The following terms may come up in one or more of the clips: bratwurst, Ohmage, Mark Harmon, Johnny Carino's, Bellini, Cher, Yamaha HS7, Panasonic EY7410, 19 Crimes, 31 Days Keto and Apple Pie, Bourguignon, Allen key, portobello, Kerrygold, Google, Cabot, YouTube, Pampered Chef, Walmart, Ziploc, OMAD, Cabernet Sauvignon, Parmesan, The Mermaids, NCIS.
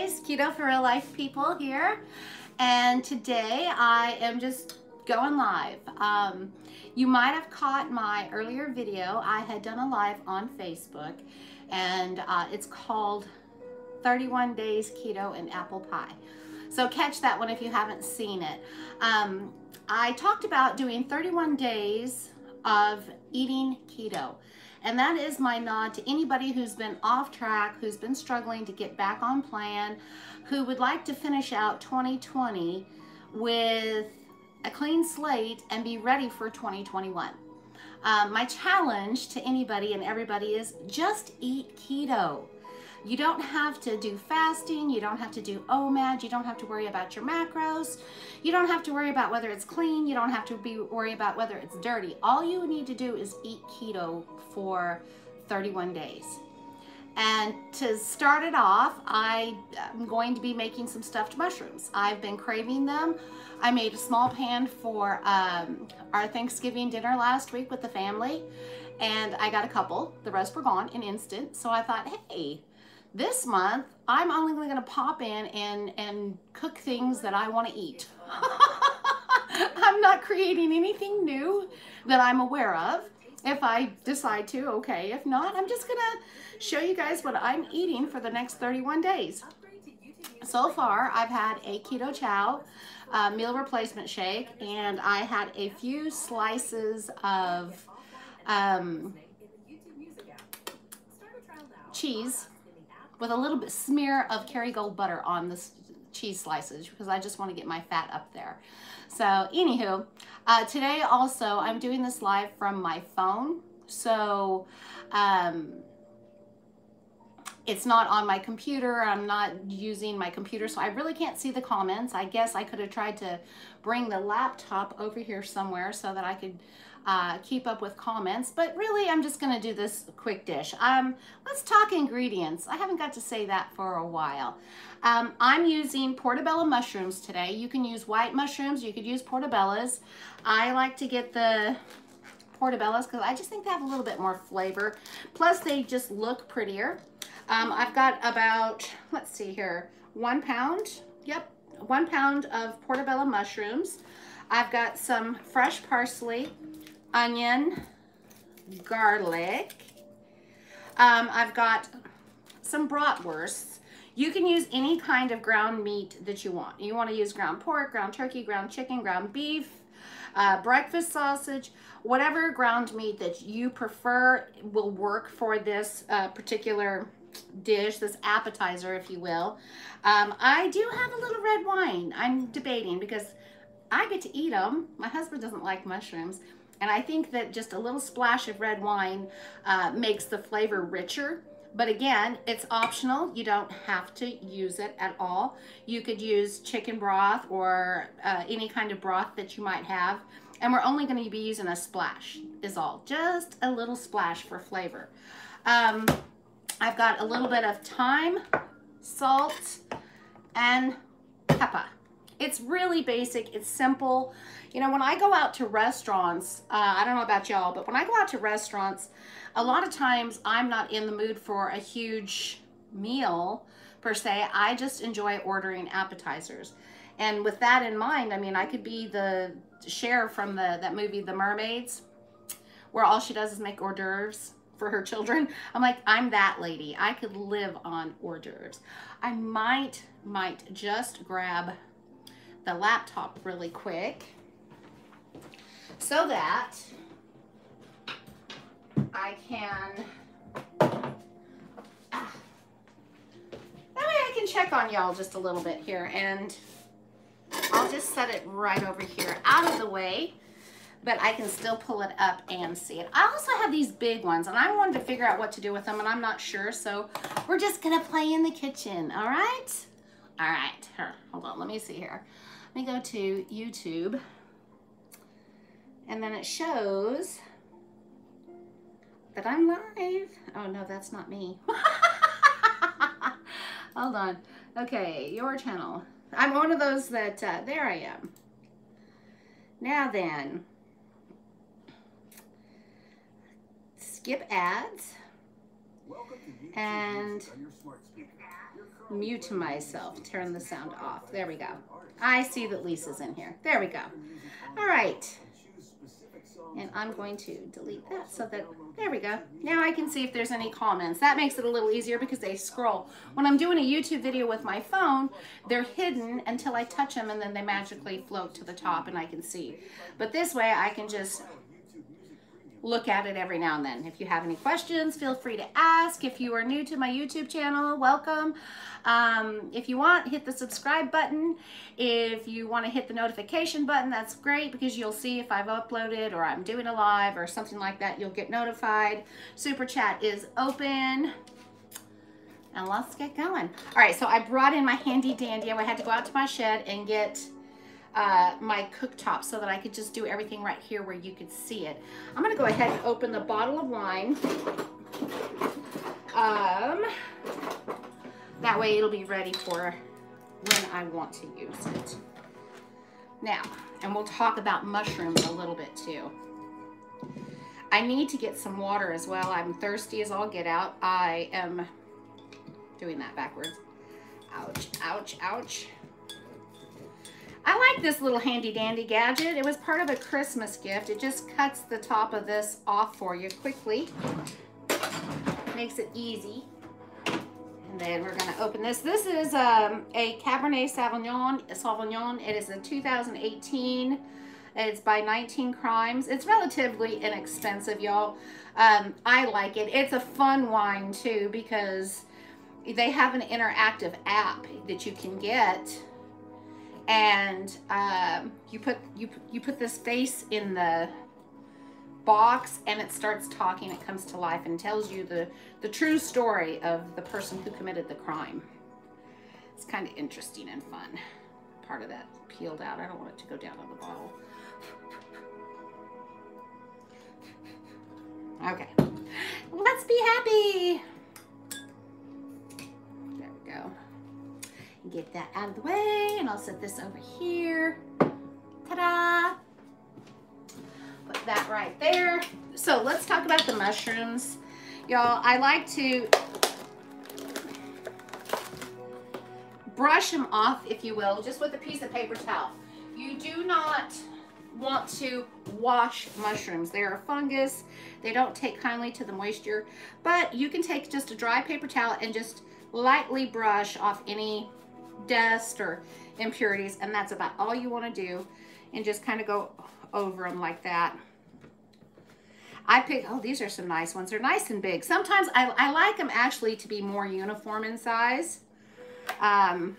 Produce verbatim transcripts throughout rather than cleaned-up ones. Days Keto for Real Life people here, and today I am just going live. Um, you might have caught my earlier video. I had done a live on Facebook, and uh, it's called thirty-one days Keto and Apple Pie. So catch that one if you haven't seen it. Um, I talked about doing thirty-one days of eating keto. And that is my nod to anybody who's been off track, who's been struggling to get back on plan, who would like to finish out twenty twenty with a clean slate and be ready for twenty twenty-one. Um, my challenge to anybody and everybody is just eat keto. You don't have to do fasting, you don't have to do O M A D, you don't have to worry about your macros, you don't have to worry about whether it's clean, you don't have to be worry about whether it's dirty. All you need to do is eat keto for thirty-one days. And to start it off, I am going to be making some stuffed mushrooms. I've been craving them. I made a small pan for um, our Thanksgiving dinner last week with the family, and I got a couple. The rest were gone in instant, so I thought, hey, this month, I'm only going to pop in and, and cook things that I want to eat. I'm not creating anything new that I'm aware of. If I decide to, okay. If not, I'm just going to show you guys what I'm eating for the next thirty-one days. So far, I've had a keto chow, a meal replacement shake, and I had a few slices of um, cheese with a little bit smear of Kerrygold butter on the cheese slices because I just want to get my fat up there. So anywho, uh, today also I'm doing this live from my phone. So um, it's not on my computer. I'm not using my computer, so I really can't see the comments. I guess I could have tried to bring the laptop over here somewhere so that I could Uh, keep up with comments, but really I'm just gonna do this quick dish. Um, let's talk ingredients. I haven't got to say that for a while. Um, I'm using portobello mushrooms today. You can use white mushrooms, you could use portobellos. I like to get the portobellos because I just think they have a little bit more flavor. Plus they just look prettier. Um, I've got about, let's see here, one pound, yep, one pound of portobello mushrooms. I've got some fresh parsley, onion, garlic. Um, I've got some bratwursts. You can use any kind of ground meat that you want. You want to use ground pork, ground turkey, ground chicken, ground beef, uh, breakfast sausage, whatever ground meat that you prefer will work for this uh, particular dish, this appetizer, if you will. Um, I do have a little red wine. I'm debating because I get to eat them. My husband doesn't like mushrooms. And I think that just a little splash of red wine uh, makes the flavor richer. But again, it's optional. You don't have to use it at all. You could use chicken broth or uh, any kind of broth that you might have. And we're only going to be using a splash is all. Just a little splash for flavor. Um, I've got a little bit of thyme, salt, and pepper. It's really basic, it's simple. You know, when I go out to restaurants, uh, I don't know about y'all, but when I go out to restaurants, a lot of times I'm not in the mood for a huge meal per se. I just enjoy ordering appetizers. And with that in mind, I mean, I could be the Cher from the, that movie, The Mermaids, where all she does is make hors d'oeuvres for her children. I'm like, I'm that lady. I could live on hors d'oeuvres. I might, might just grab the laptop really quick so that I can ah, that way I can check on y'all just a little bit here, and I'll just set it right over here out of the way, but I can still pull it up and see it. I also have these big ones, and I wanted to figure out what to do with them, and I'm not sure, so we're just gonna play in the kitchen. All right, all right, here, hold on, let me see here. Let me go to YouTube, and then it shows that I'm live. Oh no, that's not me. Hold on. Okay, your channel. I'm one of those that, uh, there I am. Now then, skip ads. and mute myself, turn the sound off. There we go. I see that Lisa's in here. There we go. All right. And I'm going to delete that so that, there we go. Now I can see if there's any comments. That makes it a little easier because they scroll. When I'm doing a YouTube video with my phone, they're hidden until I touch them and then they magically float to the top and I can see. But this way I can just look at it every now and then. If you have any questions, feel free to ask. If you are new to my YouTube channel, welcome. Um, if you want, hit the subscribe button. If you want to hit the notification button, that's great because you'll see if I've uploaded or I'm doing a live or something like that, you'll get notified. Super chat is open. And let's get going. All right, so I brought in my handy dandy. I had to go out to my shed and get Uh, my cooktop so that I could just do everything right here where you could see it. I'm gonna go ahead and open the bottle of wine. Um, that way it'll be ready for when I want to use it. Now, and we'll talk about mushrooms a little bit too. I need to get some water as well. I'm thirsty as all get out. I am doing that backwards. Ouch, ouch, ouch. I like this little handy dandy gadget. It was part of a Christmas gift. It just cuts the top of this off for you quickly. Makes it easy. And then we're gonna open this. This is um, a Cabernet Sauvignon. Sauvignon. It is a two thousand eighteen. It's by nineteen crimes. It's relatively inexpensive, y'all. Um, I like it. It's a fun wine too because they have an interactive app that you can get. And um, you put you you put this face in the box, and it starts talking. It comes to life and tells you the the true story of the person who committed the crime. It's kind of interesting and fun. Part of that peeled out. I don't want it to go down on the bottle. Okay, let's be happy. There we go. Get that out of the way, and I'll set this over here. Ta-da! Put that right there. So let's talk about the mushrooms. Y'all, I like to brush them off, if you will, just with a piece of paper towel. You do not want to wash mushrooms. They are a fungus. They don't take kindly to the moisture, but you can take just a dry paper towel and just lightly brush off any dust or impurities, and that's about all you want to do, and just kind of go over them like that. I pick, oh, these are some nice ones. They're nice and big. Sometimes I, I like them actually to be more uniform in size. Um,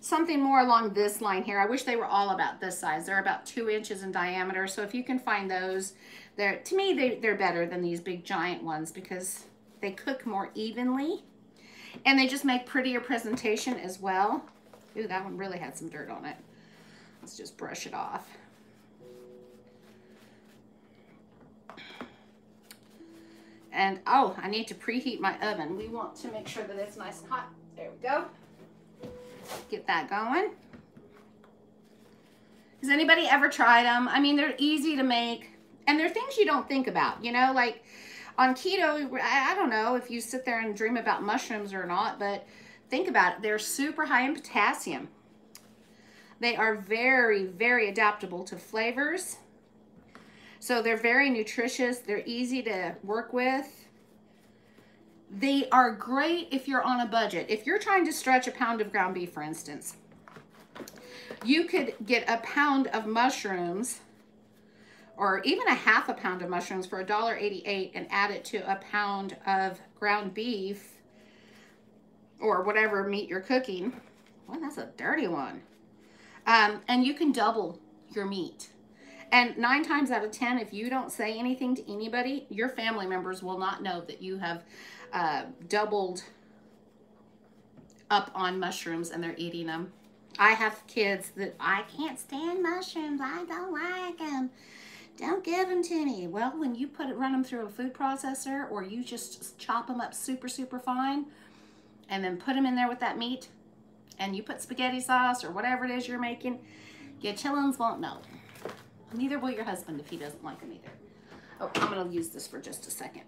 something more along this line here. I wish they were all about this size. They're about two inches in diameter, so if you can find those, they're, to me, they, they're better than these big giant ones because they cook more evenly. And they just make prettier presentation as well. Ooh, that one really had some dirt on it. Let's just brush it off. And, oh, I need to preheat my oven. We want to make sure that it's nice and hot. There we go. Get that going. Has anybody ever tried them? I mean, they're easy to make. And they're things you don't think about, you know, like, on keto, I don't know if you sit there and dream about mushrooms or not, but think about it. They're super high in potassium. They are very, very adaptable to flavors. So they're very nutritious. They're easy to work with. They are great if you're on a budget. If you're trying to stretch a pound of ground beef, for instance, you could get a pound of mushrooms or even a half a pound of mushrooms for a dollar eighty-eight and add it to a pound of ground beef or whatever meat you're cooking. Well, that's a dirty one. Um, and you can double your meat. And nine times out of ten, if you don't say anything to anybody, your family members will not know that you have uh, doubled up on mushrooms and they're eating them. I have kids that, I can't stand mushrooms, I don't like them. Don't give them to me. Well, when you put it, run them through a food processor, or you just chop them up super, super fine, and then put them in there with that meat, and you put spaghetti sauce or whatever it is you're making, your chillins won't know. Neither will your husband if he doesn't like them either. Oh, I'm gonna use this for just a second.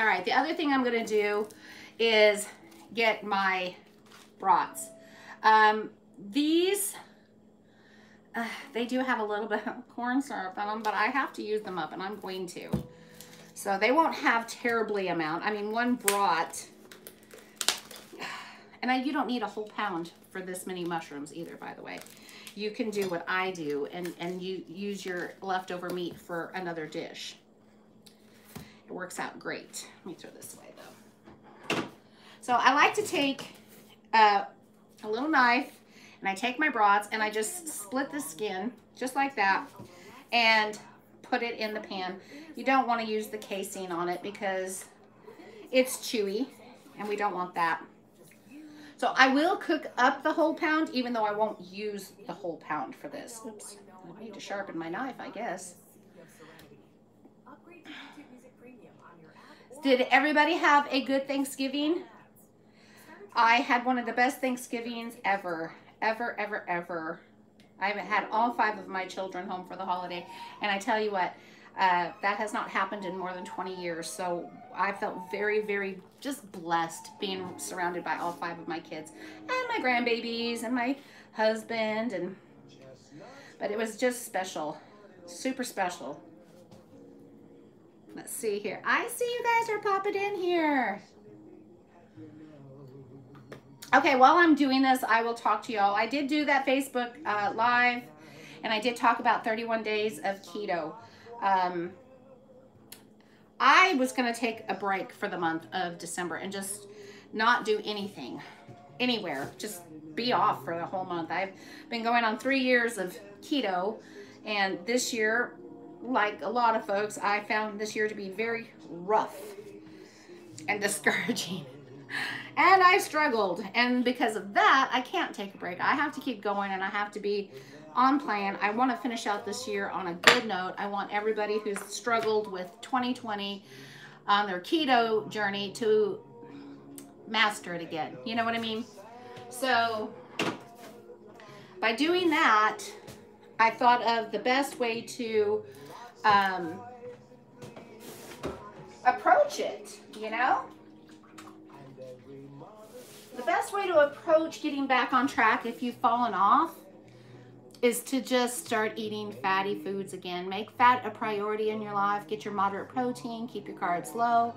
All right, the other thing I'm gonna do is get my brats. Um, these, uh, they do have a little bit of corn syrup on them, but I have to use them up, and I'm going to. So they won't have terribly amount. I mean, one brat, and I, you don't need a whole pound for this many mushrooms either, by the way. You can do what I do and, and you use your leftover meat for another dish. It works out great. Let me throw this away though. So I like to take uh, a little knife, and I take my brats and I just split the skin just like that and put it in the pan. You don't want to use the casing on it because it's chewy and we don't want that. So I will cook up the whole pound, even though I won't use the whole pound for this. Oops, I need to sharpen my knife, I guess. Did everybody have a good Thanksgiving? I had one of the best Thanksgivings ever, ever, ever, ever. I haven't had all five of my children home for the holiday. And I tell you what, uh, that has not happened in more than twenty years. So I felt very, very just blessed being surrounded by all five of my kids and my grandbabies and my husband. And but it was just special, super special. Let's see here. I see you guys are popping in here. Okay, while I'm doing this, I will talk to y'all. I did do that Facebook uh, Live, and I did talk about thirty-one days of keto. Um, I was going to take a break for the month of December and just not do anything, anywhere. Just be off for the whole month. I've been going on three years of keto, and this year, like a lot of folks, I found this year to be very rough and discouraging. And I struggled, and because of that, I can't take a break. I have to keep going, and I have to be on plan. I want to finish out this year on a good note. I want everybody who's struggled with twenty twenty on their keto journey to master it again. You know what I mean? So by doing that, I thought of the best way to um, approach it, you know? The best way to approach getting back on track if you've fallen off is to just start eating fatty foods again. Make fat a priority in your life. Get your moderate protein. Keep your carbs low.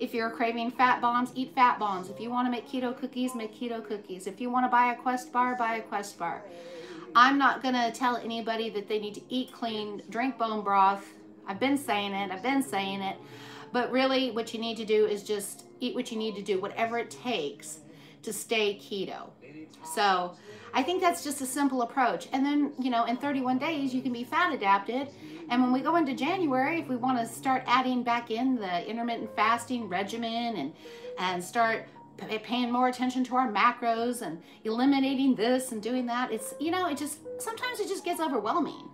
If you're craving fat bombs, eat fat bombs. If you want to make keto cookies, make keto cookies. If you want to buy a Quest bar, buy a Quest bar. I'm not going to tell anybody that they need to eat clean, drink bone broth. I've been saying it. I've been saying it. But really what you need to do is just eat what you need to do, whatever it takes to stay keto. So I think that's just a simple approach. And then, you know, in thirty-one days, you can be fat adapted. And when we go into January, if we want to start adding back in the intermittent fasting regimen and, and start paying more attention to our macros and eliminating this and doing that, it's, you know, it just, sometimes it just gets overwhelming.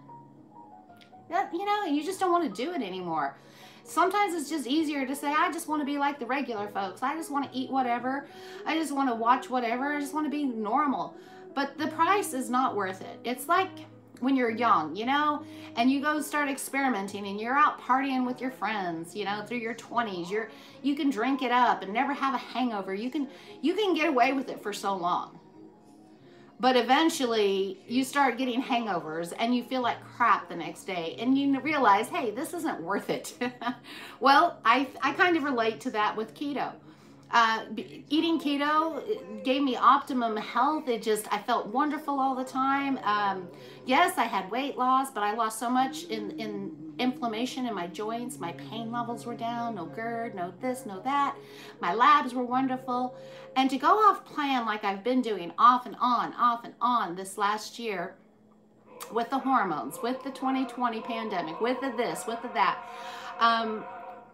That, you know, you just don't want to do it anymore. Sometimes it's just easier to say, I just want to be like the regular folks. I just want to eat whatever. I just want to watch whatever. I just want to be normal. But the price is not worth it. It's like when you're young, you know, and you go start experimenting and you're out partying with your friends, you know, through your twenties. You're, you can drink it up and never have a hangover. You can, you can get away with it for so long. But eventually you start getting hangovers and you feel like crap the next day and you realize, hey, this isn't worth it. Well, I, I kind of relate to that with keto. Uh, eating keto gave me optimum health. It just, I felt wonderful all the time. Um, yes, I had weight loss, but I lost so much in, in inflammation in my joints. My pain levels were down, no GERD, no this, no that. My labs were wonderful. And to go off plan like I've been doing off and on, off and on this last year with the hormones, with the twenty twenty pandemic, with the this, with the that, um,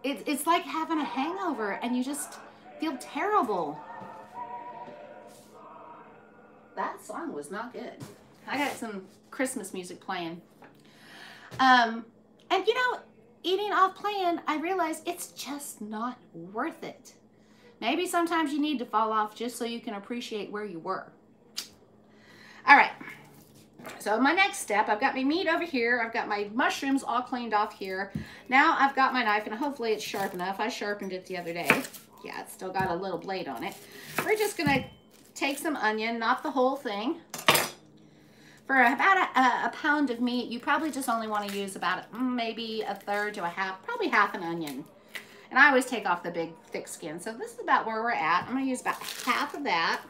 it, it's like having a hangover and you just feel terrible. That song was not good. I got some Christmas music playing. Um, and you know, eating off plan, I realized it's just not worth it. Maybe sometimes you need to fall off just so you can appreciate where you were. All right. So my next step, I've got my meat over here. I've got my mushrooms all cleaned off here. Now I've got my knife, and hopefully it's sharp enough. I sharpened it the other day. Yeah, it's still got a little blade on it. We're just going to take some onion, not the whole thing. For about a, a pound of meat, you probably just only want to use about maybe a third to a half, probably half an onion. And I always take off the big, thick skin. So this is about where we're at. I'm going to use about half of that.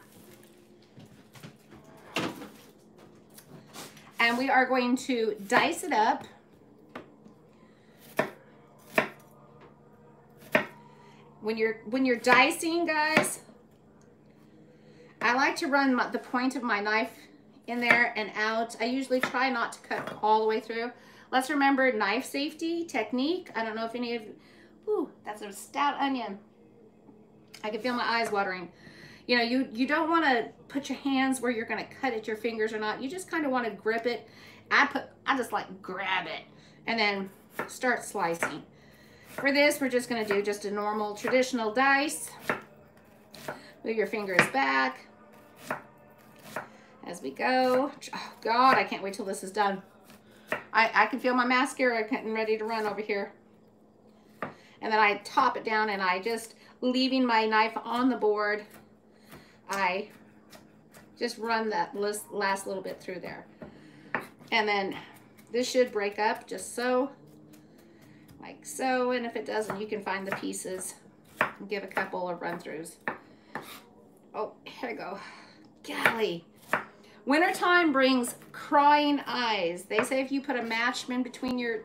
And we are going to dice it up. When you're, when you're dicing, guys, I like to run my, the point of my knife in there and out. I usually try not to cut all the way through. Let's remember knife safety technique. I don't know if any of, ooh, that's a stout onion. I can feel my eyes watering. You know, you, you don't want to put your hands where you're going to cut at your fingers or not. You just kind of want to grip it. I put, I just like grab it and then start slicing. For this, we're just going to do just a normal traditional dice. Move your fingers back as we go. Oh God, I can't wait till this is done. I, I can feel my mascara getting ready to run over here. And then I top it down, and I just, leaving my knife on the board, I just run that last little bit through there. And then this should break up just so, like so. And if it doesn't, you can find the pieces and give a couple of run-throughs. Oh, here we go. Golly. Wintertime brings crying eyes. They say if you put a match in between your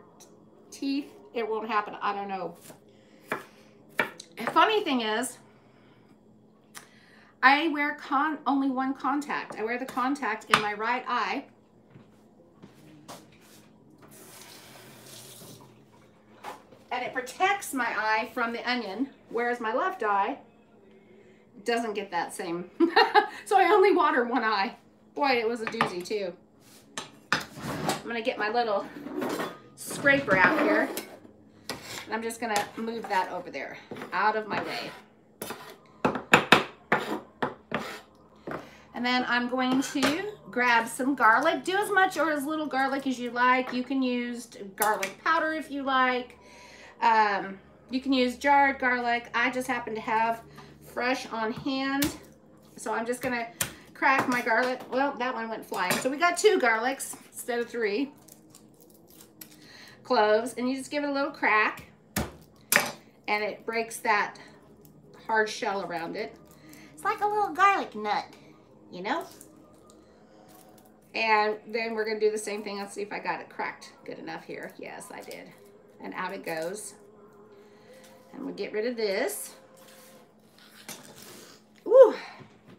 teeth, it won't happen. I don't know. The funny thing is, I wear con only one contact. I wear the contact in my right eye. And it protects my eye from the onion, whereas my left eye doesn't get that same. So I only water one eye. Boy, it was a doozy too. I'm gonna get my little scraper out here. And I'm just gonna move that over there, out of my way. And then I'm going to grab some garlic. Do as much or as little garlic as you like. You can use garlic powder if you like. Um, you can use jarred garlic. I just happen to have fresh on hand. So I'm just gonna crack my garlic. Well, that one went flying. So we got two garlics instead of three. Cloves, and you just give it a little crack, and it breaks that hard shell around it. It's like a little garlic nut, you know? And then we're gonna do the same thing. Let's see if I got it cracked good enough here. Yes, I did. And out it goes. And we'll get rid of this. Ooh,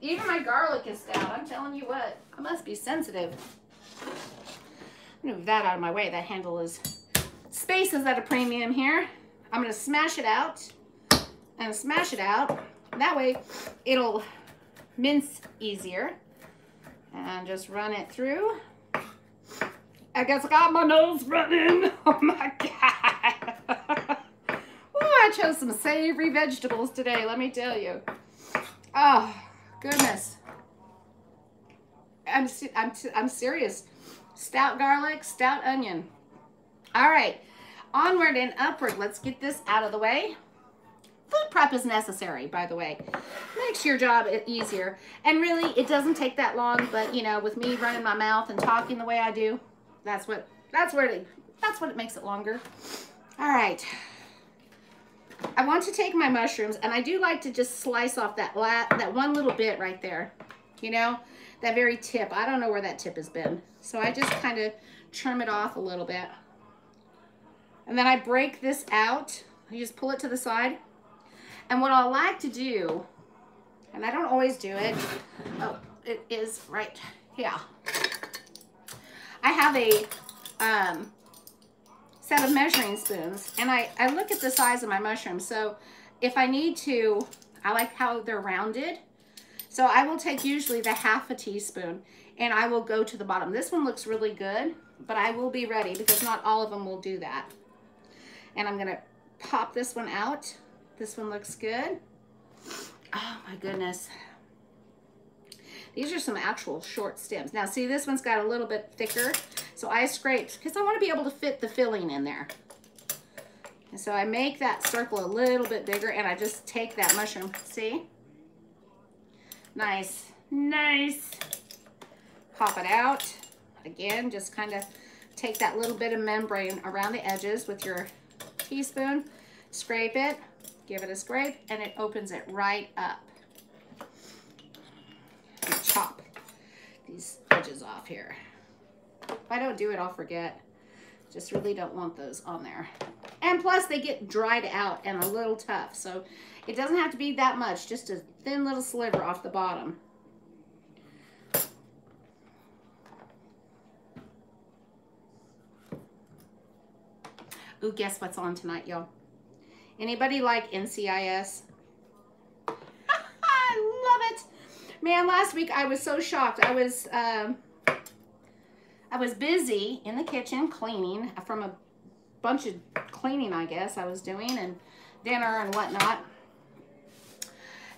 even my garlic is down. I'm telling you what, I must be sensitive. I'm gonna move that out of my way. That handle is, space is at a premium here. I'm gonna smash it out and smash it out. That way it'll mince easier. And just run it through. I guess I got my nose running. Oh my God. Ooh, I chose some savory vegetables today, let me tell you. Oh, goodness. I'm, I'm, I'm serious. Stout garlic, stout onion. All right, onward and upward. Let's get this out of the way. Food prep is necessary, by the way. Makes your job easier. And really, it doesn't take that long, but you know, with me running my mouth and talking the way I do, that's what, that's where it, that's what it makes it longer. All right. I want to take my mushrooms, and I do like to just slice off that la that one little bit right there, you know, that very tip. I don't know where that tip has been. So I just kind of trim it off a little bit. And then I break this out. You just pull it to the side. And what I like to do, and I don't always do it, oh, it is right here. I have a um, set of measuring spoons, and I, I look at the size of my mushrooms. So if I need to, I like how they're rounded. So I will take usually the half a teaspoon, and I will go to the bottom. This one looks really good, but I will be ready because not all of them will do that. And I'm gonna pop this one out. This one looks good. Oh my goodness. These are some actual short stems. Now see, this one's got a little bit thicker, so I scraped because I want to be able to fit the filling in there. And so I make that circle a little bit bigger, and I just take that mushroom, see? Nice, nice. Pop it out. Again, just kind of take that little bit of membrane around the edges with your teaspoon, scrape it, give it a scrape, and it opens it right up. And chop these edges off here. If I don't do it, I'll forget. Just really don't want those on there. And plus they get dried out and a little tough. So it doesn't have to be that much, just a thin little sliver off the bottom. Ooh, guess what's on tonight, y'all? Anybody like N C I S? I love it. Man, last week I was so shocked. I was, um, I was busy in the kitchen cleaning from a bunch of cleaning, I guess, I was doing, and dinner and whatnot.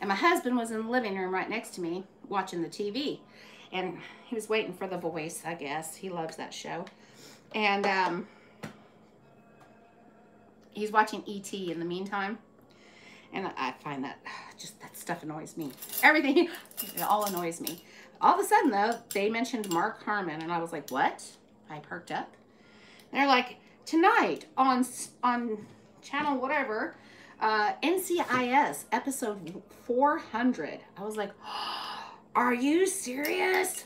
And my husband was in the living room right next to me watching the T V. And he was waiting for The Voice, I guess. He loves that show. And um, he's watching E T in the meantime. And I find that just that stuff annoys me. Everything, it all annoys me. All of a sudden, though, they mentioned Mark Harmon, and I was like, what? I perked up. And they're like, tonight on on channel whatever, uh, N C I S episode four hundred. I was like, oh, are you serious?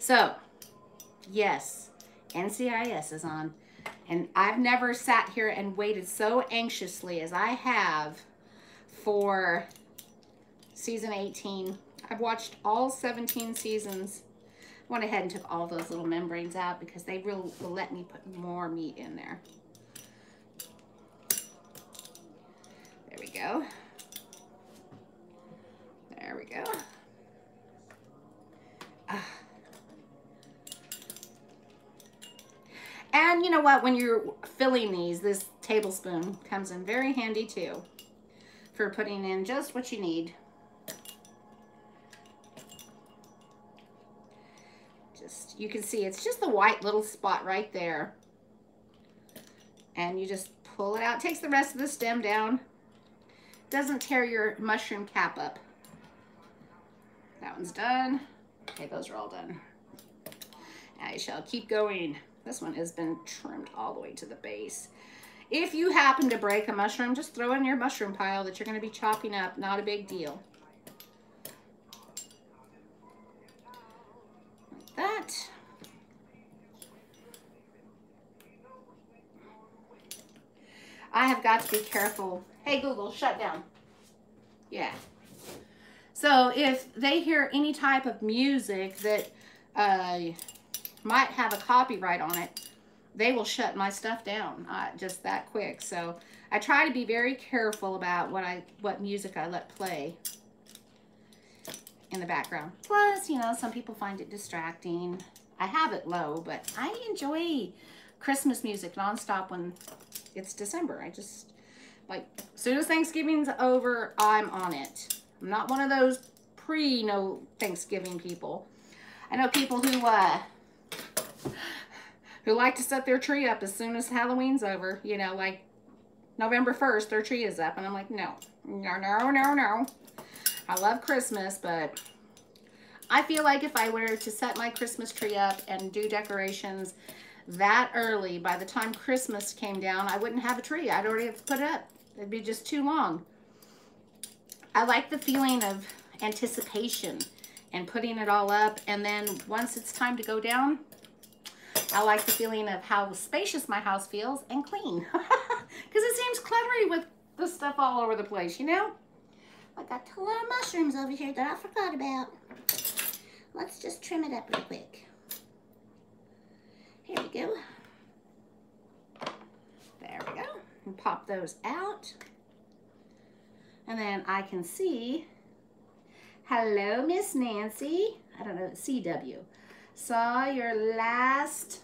So, yes, N C I S is on. And I've never sat here and waited so anxiously as I have for season eighteen. I've watched all seventeen seasons. Went ahead and took all those little membranes out because they really will let me put more meat in there. There we go. There we go. Uh. And you know what? When you're filling these, this tablespoon comes in very handy too for putting in just what you need. You can see it's just the white little spot right there. And you just pull it out. It takes the rest of the stem down. Doesn't tear your mushroom cap up. That one's done. Okay, those are all done. I shall keep going. This one has been trimmed all the way to the base. If you happen to break a mushroom, just throw in your mushroom pile that you're going to be chopping up. Not a big deal. That. I have got to be careful. Hey Google, shut down. Yeah. So if they hear any type of music that uh, might have a copyright on it, they will shut my stuff down uh, just that quick. So I try to be very careful about what I what music I let play in the background. Plus, you know, some people find it distracting. I have it low, but I enjoy Christmas music nonstop when it's December. I just, like, as soon as Thanksgiving's over, I'm on it. I'm not one of those pre-no Thanksgiving people. I know people who, uh, who like to set their tree up as soon as Halloween's over, you know, like November first, their tree is up, and I'm like, no, no, no, no, no. I love Christmas, but I feel like if I were to set my Christmas tree up and do decorations that early, by the time Christmas came down, I wouldn't have a tree. I'd already have put it up. It'd be just too long. I like the feeling of anticipation and putting it all up. And then once it's time to go down, I like the feeling of how spacious my house feels and clean. Because it seems cluttery with the stuff all over the place, you know? I got a lot of mushrooms over here that I forgot about. Let's just trim it up real quick. Here we go. There we go. And pop those out. And then I can see, hello, Miss Nancy. I don't know, C W. Saw your last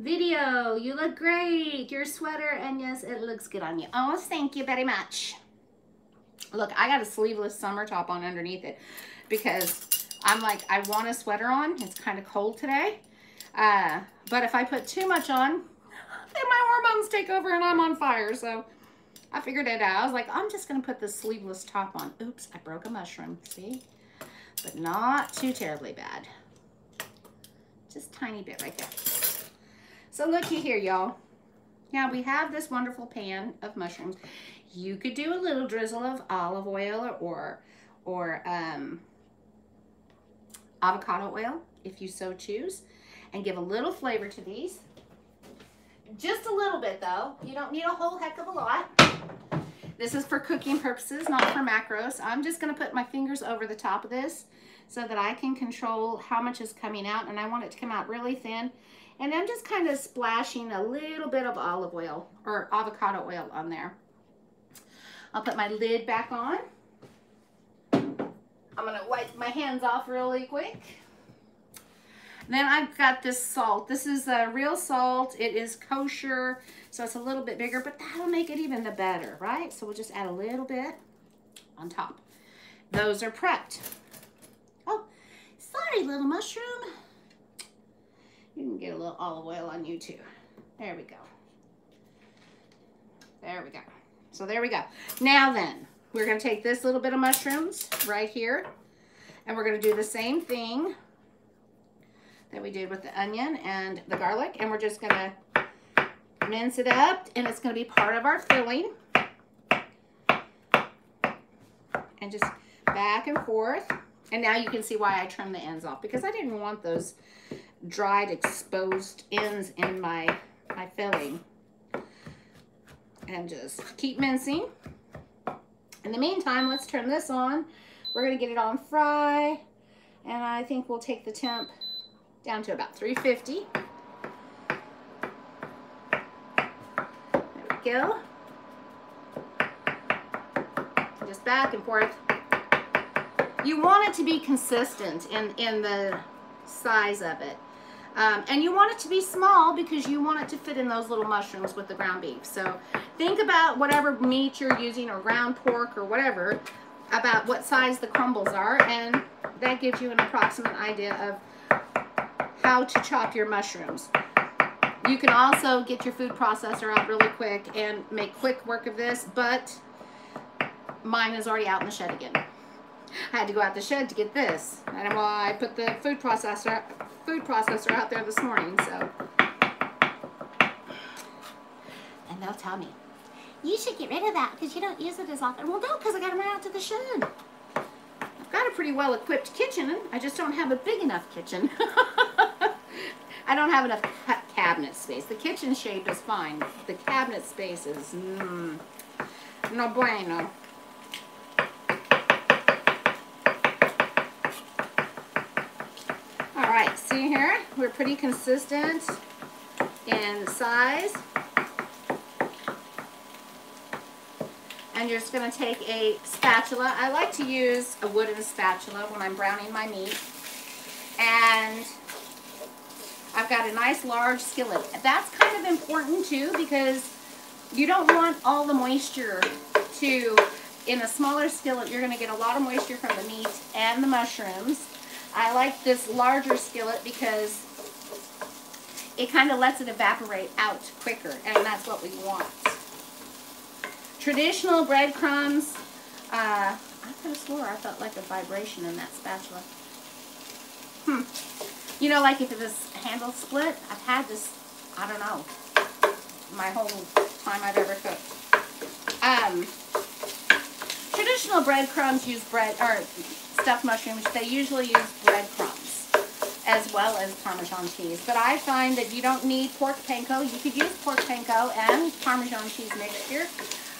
video. You look great. Your sweater, and yes, it looks good on you. Oh, thank you very much. Look, I got a sleeveless summer top on underneath it because I'm like, I want a sweater on. It's kind of cold today. Uh, but if I put too much on, then my hormones take over and I'm on fire. So I figured it out. I was like, I'm just going to put this sleeveless top on. Oops, I broke a mushroom. See? But not too terribly bad. Just tiny bit right there. So looky here, y'all. Now we have this wonderful pan of mushrooms. You could do a little drizzle of olive oil or or um, avocado oil if you so choose, and give a little flavor to these. Just a little bit though. You don't need a whole heck of a lot. This is for cooking purposes, not for macros. I'm just gonna put my fingers over the top of this so that I can control how much is coming out, and I want it to come out really thin. And I'm just kind of splashing a little bit of olive oil or avocado oil on there. I'll put my lid back on. I'm gonna wipe my hands off really quick. Then I've got this salt. This is a real salt. It is kosher, so it's a little bit bigger, but that'll make it even the better, right? So we'll just add a little bit on top. Those are prepped. Oh, sorry, little mushroom. You can get a little olive oil on you too. There we go. There we go. So there we go. Now then, we're going to take this little bit of mushrooms right here, and we're going to do the same thing that we did with the onion and the garlic, and we're just going to mince it up, and it's going to be part of our filling. And just back and forth. And now you can see why I trimmed the ends off, because I didn't want those dried, exposed ends in my, my filling. And just keep mincing. In the meantime, let's turn this on. We're going to get it on fry, and I think we'll take the temp down to about three fifty. There we go. Just back and forth. You want it to be consistent in, in the size of it. Um, and you want it to be small because you want it to fit in those little mushrooms with the ground beef. So think about whatever meat you're using, or ground pork or whatever, about what size the crumbles are, and that gives you an approximate idea of how to chop your mushrooms. You can also get your food processor out really quick and make quick work of this, but mine is already out in the shed again. I had to go out the shed to get this, and I put the food processor food processor out there this morning. So, and they'll tell me, you should get rid of that because you don't use it as often. Well, no, because I got them right out to the shed. I've got a pretty well equipped kitchen. I just don't have a big enough kitchen. I don't have enough cabinet space. The kitchen shape is fine. The cabinet space is mm, no bueno. Alright, see here, we're pretty consistent in size. And you're just going to take a spatula. I like to use a wooden spatula when I'm browning my meat. And I've got a nice large skillet. That's kind of important too, because you don't want all the moisture to, in a smaller skillet, you're going to get a lot of moisture from the meat and the mushrooms. I like this larger skillet because it kind of lets it evaporate out quicker, and that's what we want. Traditional breadcrumbs. Uh, I could have swore I felt like a vibration in that spatula. Hmm. You know, like if this handle split, I've had this, I don't know, my whole time I've ever cooked. Um, traditional breadcrumbs use bread, or stuffed mushrooms, they usually use breadcrumbs as well as Parmesan cheese. But I find that you don't need pork panko. You could use pork panko and Parmesan cheese mixture.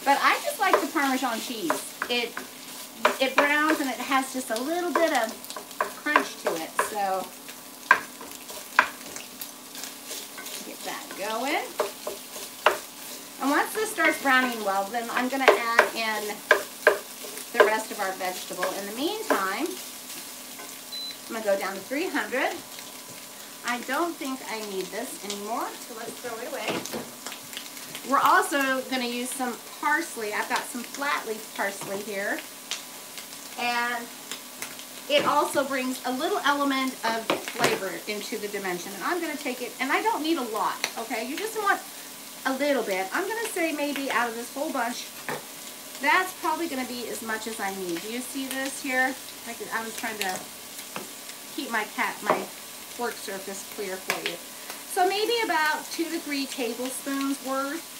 But I just like the Parmesan cheese. It it browns and it has just a little bit of crunch to it. So get that going. And once this starts browning well, then I'm going to add in the rest of our vegetable. In the meantime, I'm going to go down to three hundred. I don't think I need this anymore, so let's throw it away. We're also going to use some parsley. I've got some flat leaf parsley here. And it also brings a little element of flavor into the dimension. And I'm going to take it, and I don't need a lot, okay? You just want a little bit. I'm going to say maybe out of this whole bunch, that's probably going to be as much as I need. Do you see this here? I, could, I was trying to keep my cat, my work surface clear for you. So maybe about two to three tablespoons worth.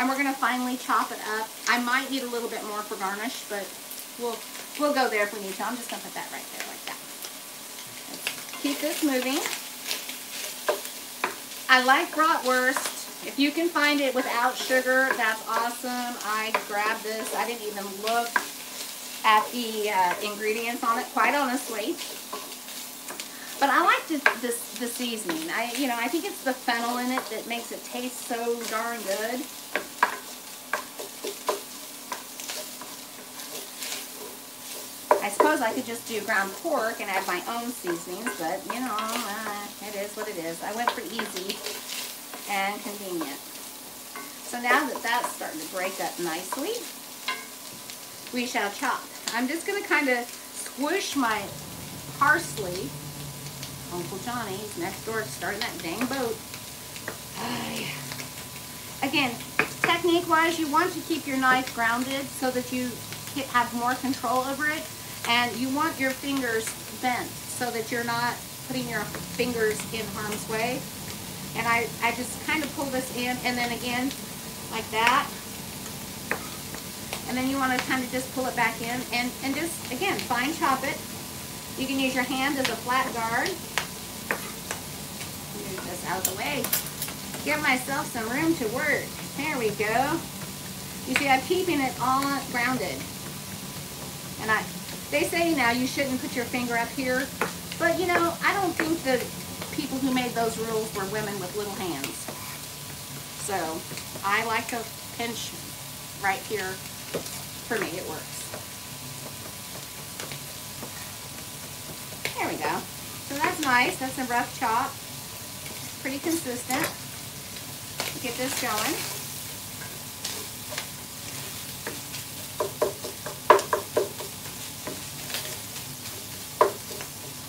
And we're going to finely chop it up. I might need a little bit more for garnish, but we'll we'll go there if we need to. I'm just going to put that right there like that. Let's keep this moving. I like bratwurst. If you can find it without sugar, that's awesome. I grabbed this. I didn't even look at the uh, ingredients on it, quite honestly. But I like the, this, the seasoning. I, you know, I think it's the fennel in it that makes it taste so darn good. I suppose I could just do ground pork and add my own seasonings, but, you know, uh, it is what it is. I went for easy and convenient. So now that that's starting to break up nicely, we shall chop. I'm just going to kind of squish my parsley. Uncle Johnny's next door starting that dang boat. Uh, yeah. Again, technique-wise, you want to keep your knife grounded so that you have more control over it, and you want your fingers bent so that you're not putting your fingers in harm's way. And I, I just kind of pull this in, and then again, like that. And then you want to kind of just pull it back in, and, and just, again, fine chop it. You can use your hand as a flat guard. Move this out of the way. Give myself some room to work. There we go. You see, I'm keeping it all grounded. And I, they say now you shouldn't put your finger up here, but you know, I don't think the people who made those rules were women with little hands. So I like to pinch right here. For me, it works. There we go. So that's nice. That's a rough chop. It's pretty consistent. Get this going.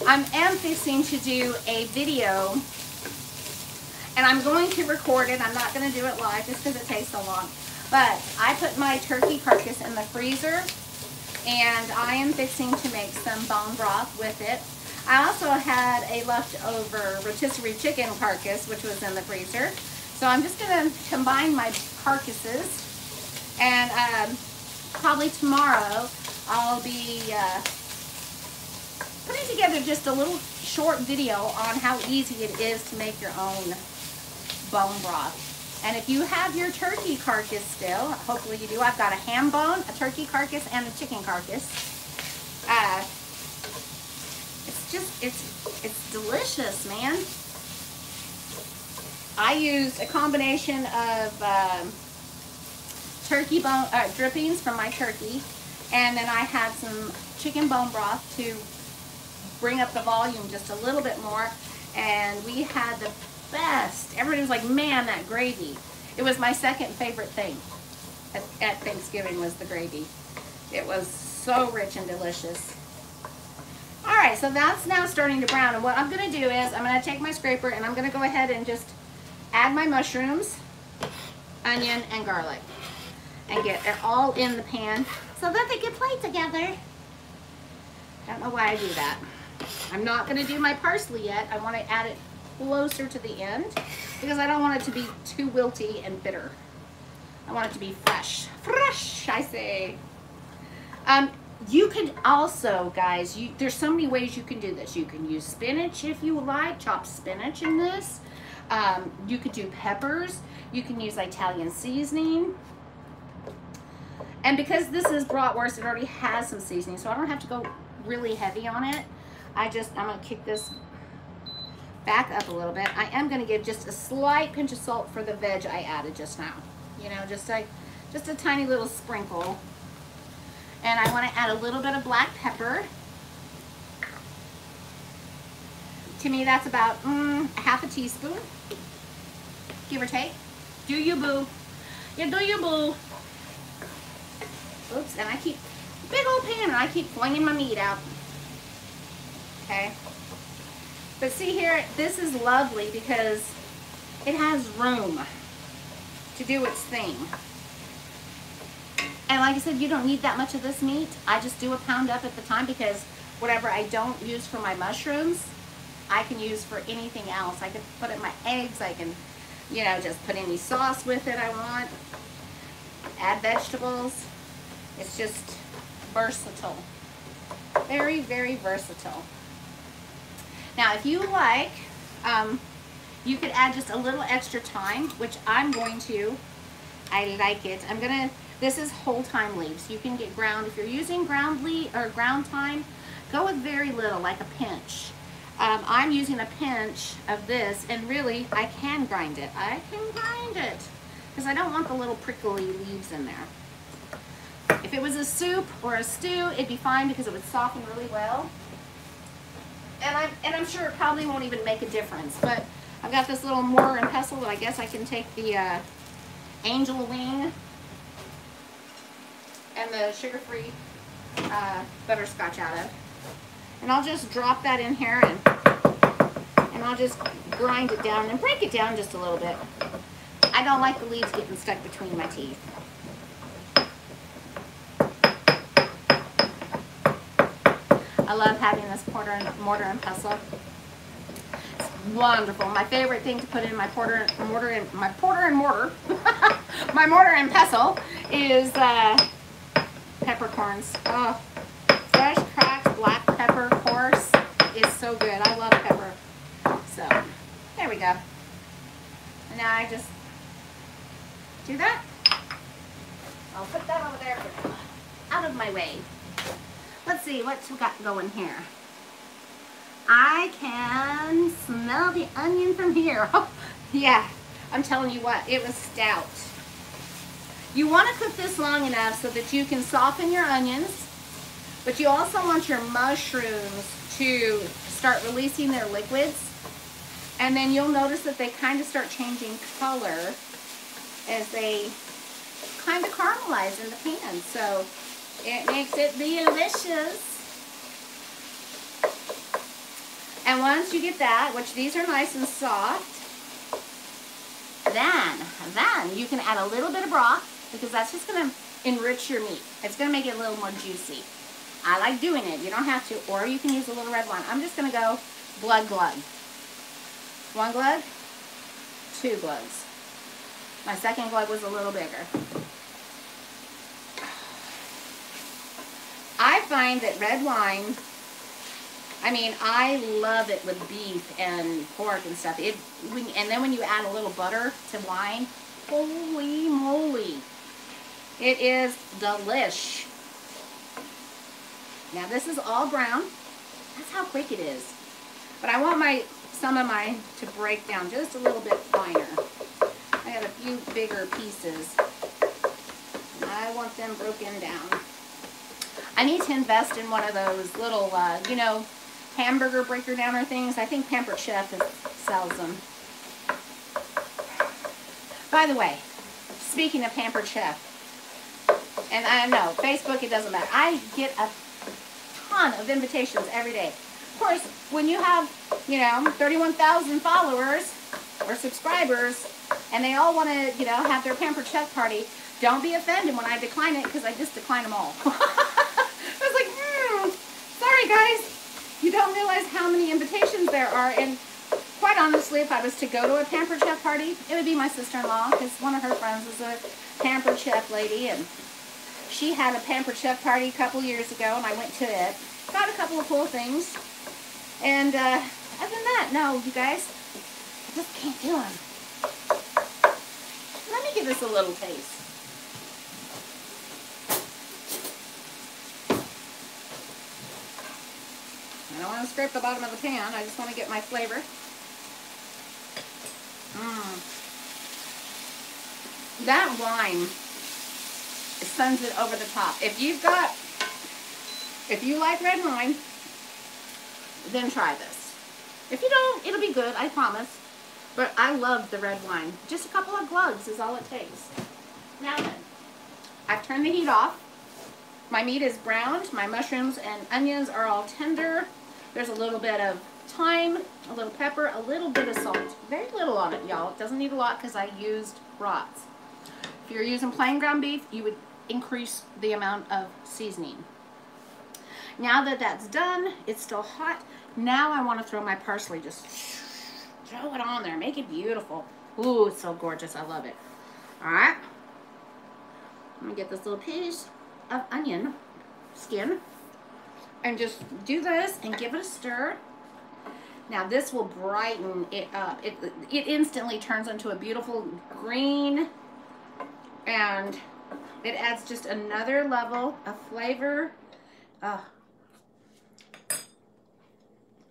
I am fixing to do a video, and I'm going to record it. I'm not going to do it live just because it takes so long. But I put my turkey carcass in the freezer, and I am fixing to make some bone broth with it. I also had a leftover rotisserie chicken carcass, which was in the freezer. So I'm just going to combine my carcasses. And um, probably tomorrow I'll be uh, putting together just a little short video on how easy it is to make your own bone broth. And if you have your turkey carcass still, hopefully you do. I've got a ham bone, a turkey carcass, and a chicken carcass. Uh, It's just, it's, it's delicious, man. I used a combination of um, turkey bone, uh, drippings from my turkey, and then I had some chicken bone broth to bring up the volume just a little bit more, and we had the best. Everybody was like, man, that gravy. It was my second favorite thing at, at Thanksgiving was the gravy. It was so rich and delicious. All right, so that's now starting to brown, and what I'm going to do is I'm going to take my scraper and I'm going to go ahead and just add my mushrooms, onion, and garlic, and get it all in the pan so that they can play together. I don't know why I do that. I'm not going to do my parsley yet. I want to add it closer to the end because I don't want it to be too wilty and bitter. I want it to be fresh. Fresh, I say. Um, You can also, guys, you, there's so many ways you can do this. You can use spinach if you like, chop spinach in this. Um, you could do peppers. You can use Italian seasoning. And because this is bratwurst, it already has some seasoning, so I don't have to go really heavy on it. I just, I'm going to kick this back up a little bit. I am going to give just a slight pinch of salt for the veg I added just now. You know, just like, just a tiny little sprinkle. And I want to add a little bit of black pepper. To me, that's about mm, half a teaspoon, give or take. Do you, boo? You're doable. Oops, and I keep, big old pan, and I keep flinging my meat out. Okay. But see here, this is lovely because it has room to do its thing. And like I said, you don't need that much of this meat. I just do a pound up at the time because whatever I don't use for my mushrooms, I can use for anything else. I can put in my eggs. I can, you know, just put any sauce with it I want. Add vegetables. It's just versatile. Very, very versatile. Now, if you like, um, you could add just a little extra thyme, which I'm going to. I like it. I'm gonna. This is whole thyme leaves. You can get ground. If you're using ground leaf or ground thyme, go with very little, like a pinch. Um, I'm using a pinch of this, and really, I can grind it. I can grind it because I don't want the little prickly leaves in there. If it was a soup or a stew, it'd be fine because it would soften really well. And I'm, and I'm sure it probably won't even make a difference. But I've got this little mortar and pestle that I guess I can take the uh, angel wing and the sugar-free uh, butterscotch out of. And I'll just drop that in here, and, and I'll just grind it down and break it down just a little bit. I don't like the leaves getting stuck between my teeth. I love having this mortar and, mortar and pestle. It's wonderful. My favorite thing to put in my porter, mortar and my porter and mortar, my mortar and pestle is uh, peppercorns. Oh, fresh cracked black pepper, coarse, is so good. I love pepper. So there we go. Now I just do that. I'll put that over there, out of my way. Let's see what we got going here. I can smell the onion from here. Oh, yeah, I'm telling you what, it was stout. You want to cook this long enough so that you can soften your onions, but you also want your mushrooms to start releasing their liquids. And then you'll notice that they kind of start changing color as they kind of caramelize in the pan. So it makes it delicious. And once you get that, which these are nice and soft, then, then you can add a little bit of broth because that's just going to enrich your meat. It's going to make it a little more juicy. I like doing it. You don't have to, or you can use a little red wine. I'm just going to go glug glug. One glug, two glugs. My second glug was a little bigger. I find that red wine, I mean, I love it with beef and pork and stuff. It, when, and then when you add a little butter to wine, holy moly, it is delish. Now this is all brown. That's how quick it is. But I want my some of mine to break down just a little bit finer. I got a few bigger pieces. I want them broken down. I need to invest in one of those little, uh, you know, hamburger breaker downer things. I think Pampered Chef sells them. By the way, speaking of Pampered Chef, and I know, Facebook, it doesn't matter. I get a ton of invitations every day. Of course, when you have, you know, thirty-one thousand followers or subscribers, and they all want to, you know, have their Pampered Chef party, don't be offended when I decline it, because I just decline them all. Guys, you don't realize how many invitations there are, and quite honestly, if I was to go to a Pampered Chef party, it would be my sister-in-law, because one of her friends is a Pampered Chef lady, and she had a Pampered Chef party a couple years ago, and I went to it, got a couple of cool things, and uh, other than that, no, you guys, I just can't do them. Let me give this a little taste. I don't want to scrape the bottom of the pan. I just want to get my flavor. Mmm. That wine sends it over the top. If you've got, if you like red wine, then try this. If you don't, it'll be good, I promise. But I love the red wine. Just a couple of glugs is all it takes. Now then, I've turned the heat off. My meat is browned. My mushrooms and onions are all tender. There's a little bit of thyme, a little pepper, a little bit of salt. Very little on it, y'all. It doesn't need a lot because I used brats. If you're using plain ground beef, you would increase the amount of seasoning. Now that that's done, it's still hot. Now I want to throw my parsley. Just throw it on there. Make it beautiful. Ooh, it's so gorgeous. I love it. All right. Let me get this little piece of onion skin and just do this and give it a stir. Now this will brighten it up. It, it instantly turns into a beautiful green, and it adds just another level of flavor. Uh,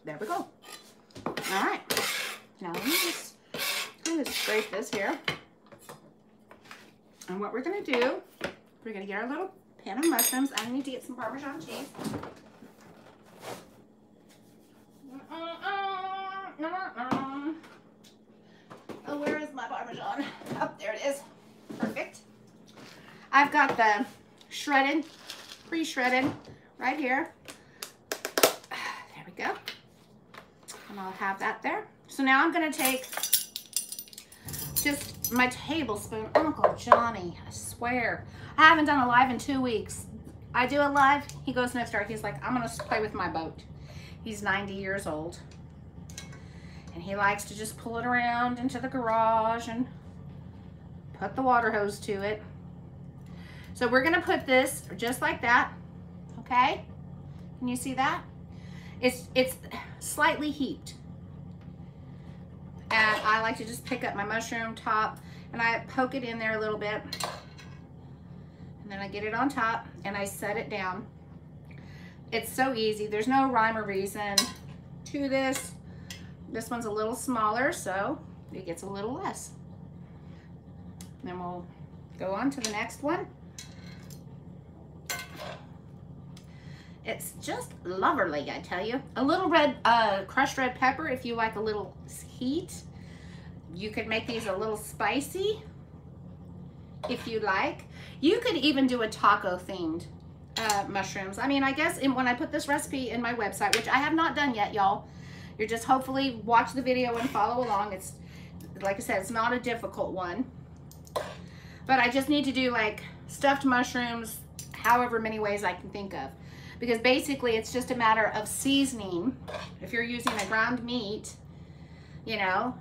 there we go. All right. Now let me just kind of scrape this here. And what we're going to do, we're going to get our little pan of mushrooms. I need to get some Parmesan cheese. Oh, where is my Parmesan? Oh, there it is. Perfect. I've got the shredded, pre-shredded right here. There we go. And I'll have that there. So now I'm going to take just my tablespoon. Uncle Johnny, I swear. I haven't done a live in two weeks. I do a live. He goes next door. He's like, I'm going to play with my boat. He's ninety years old. And he likes to just pull it around into the garage and put the water hose to it. So we're going to put this just like that. Okay? Can you see that? It's, it's slightly heaped. And I like to just pick up my mushroom top and I poke it in there a little bit. And then I get it on top and I set it down. It's so easy. There's no rhyme or reason to this. This one's a little smaller, so it gets a little less. And then we'll go on to the next one. It's just lovely, I tell you. A little red, uh, crushed red pepper, if you like a little heat. You could make these a little spicy, if you like. You could even do a taco-themed uh, mushrooms. I mean, I guess in, when I put this recipe in my website, which I have not done yet, y'all, you're just hopefully watch the video and follow along. It's, like I said, it's not a difficult one. But I just need to do like stuffed mushrooms, however many ways I can think of. Because basically it's just a matter of seasoning. If you're using a ground meat, you know,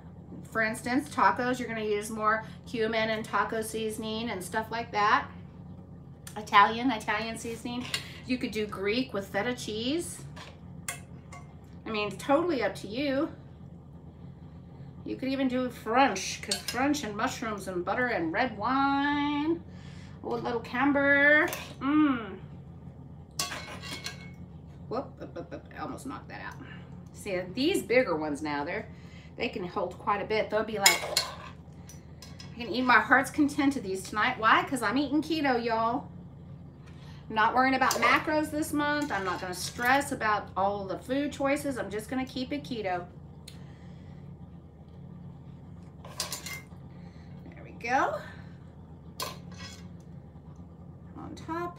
for instance, tacos, you're gonna use more cumin and taco seasoning and stuff like that. Italian, Italian seasoning. You could do Greek with feta cheese. I mean, totally up to you. You could even do French, because French and mushrooms and butter and red wine. Oh, a little camber. Mmm. Whoop, whoop, whoop, whoop, I almost knocked that out. See, these bigger ones now, they're, they can hold quite a bit. They'll be like, I can eat my heart's content of these tonight. Why? Because I'm eating keto, y'all. I'm not worrying about macros this month. I'm not going to stress about all the food choices. I'm just going to keep it keto. There we go. On top.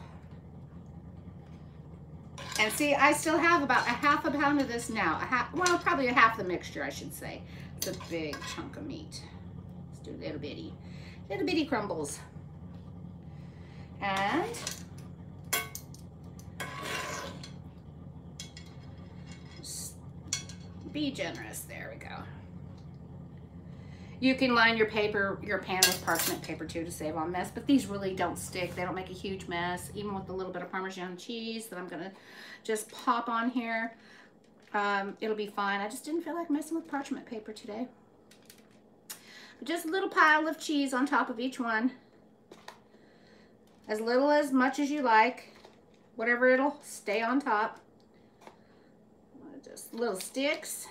And see, I still have about a half a pound of this now. A half, well, probably a half the mixture, I should say. It's a big chunk of meat. Let's do a little bitty, little bitty crumbles. And just be generous. There we go. You can line your paper, your pan with parchment paper too to save on mess, but these really don't stick. They don't make a huge mess, even with a little bit of Parmesan cheese that I'm gonna just pop on here. Um, it'll be fine. I just didn't feel like messing with parchment paper today. Just a little pile of cheese on top of each one. As little as much as you like, whatever it'll stay on top. Just little sticks.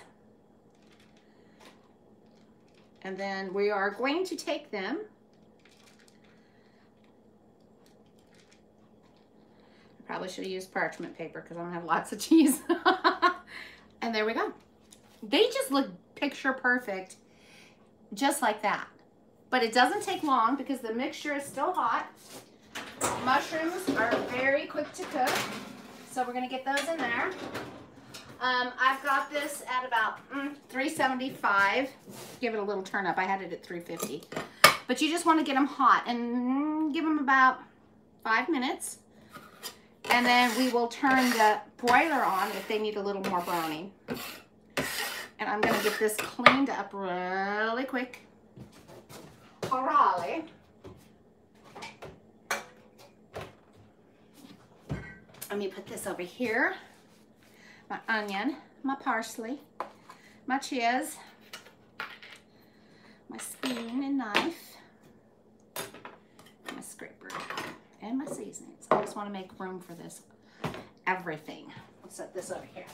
And then we are going to take them I probably should have used parchment paper because I don't have lots of cheese. And there we go. They just look picture perfect just like that. But it doesn't take long because the mixture is still hot. Mushrooms are very quick to cook, so we're going to get those in there. Um, I've got this at about mm, three seventy-five. Give it a little turn up. I had it at three fifty. But you just want to get them hot and give them about five minutes. And then we will turn the broiler on if they need a little more browning. And I'm going to get this cleaned up really quick. Orale. Let me put this over here. My onion, my parsley, my cheese, my spoon and knife, my scraper, and my seasonings. I just want to make room for this everything. I'll set this over here.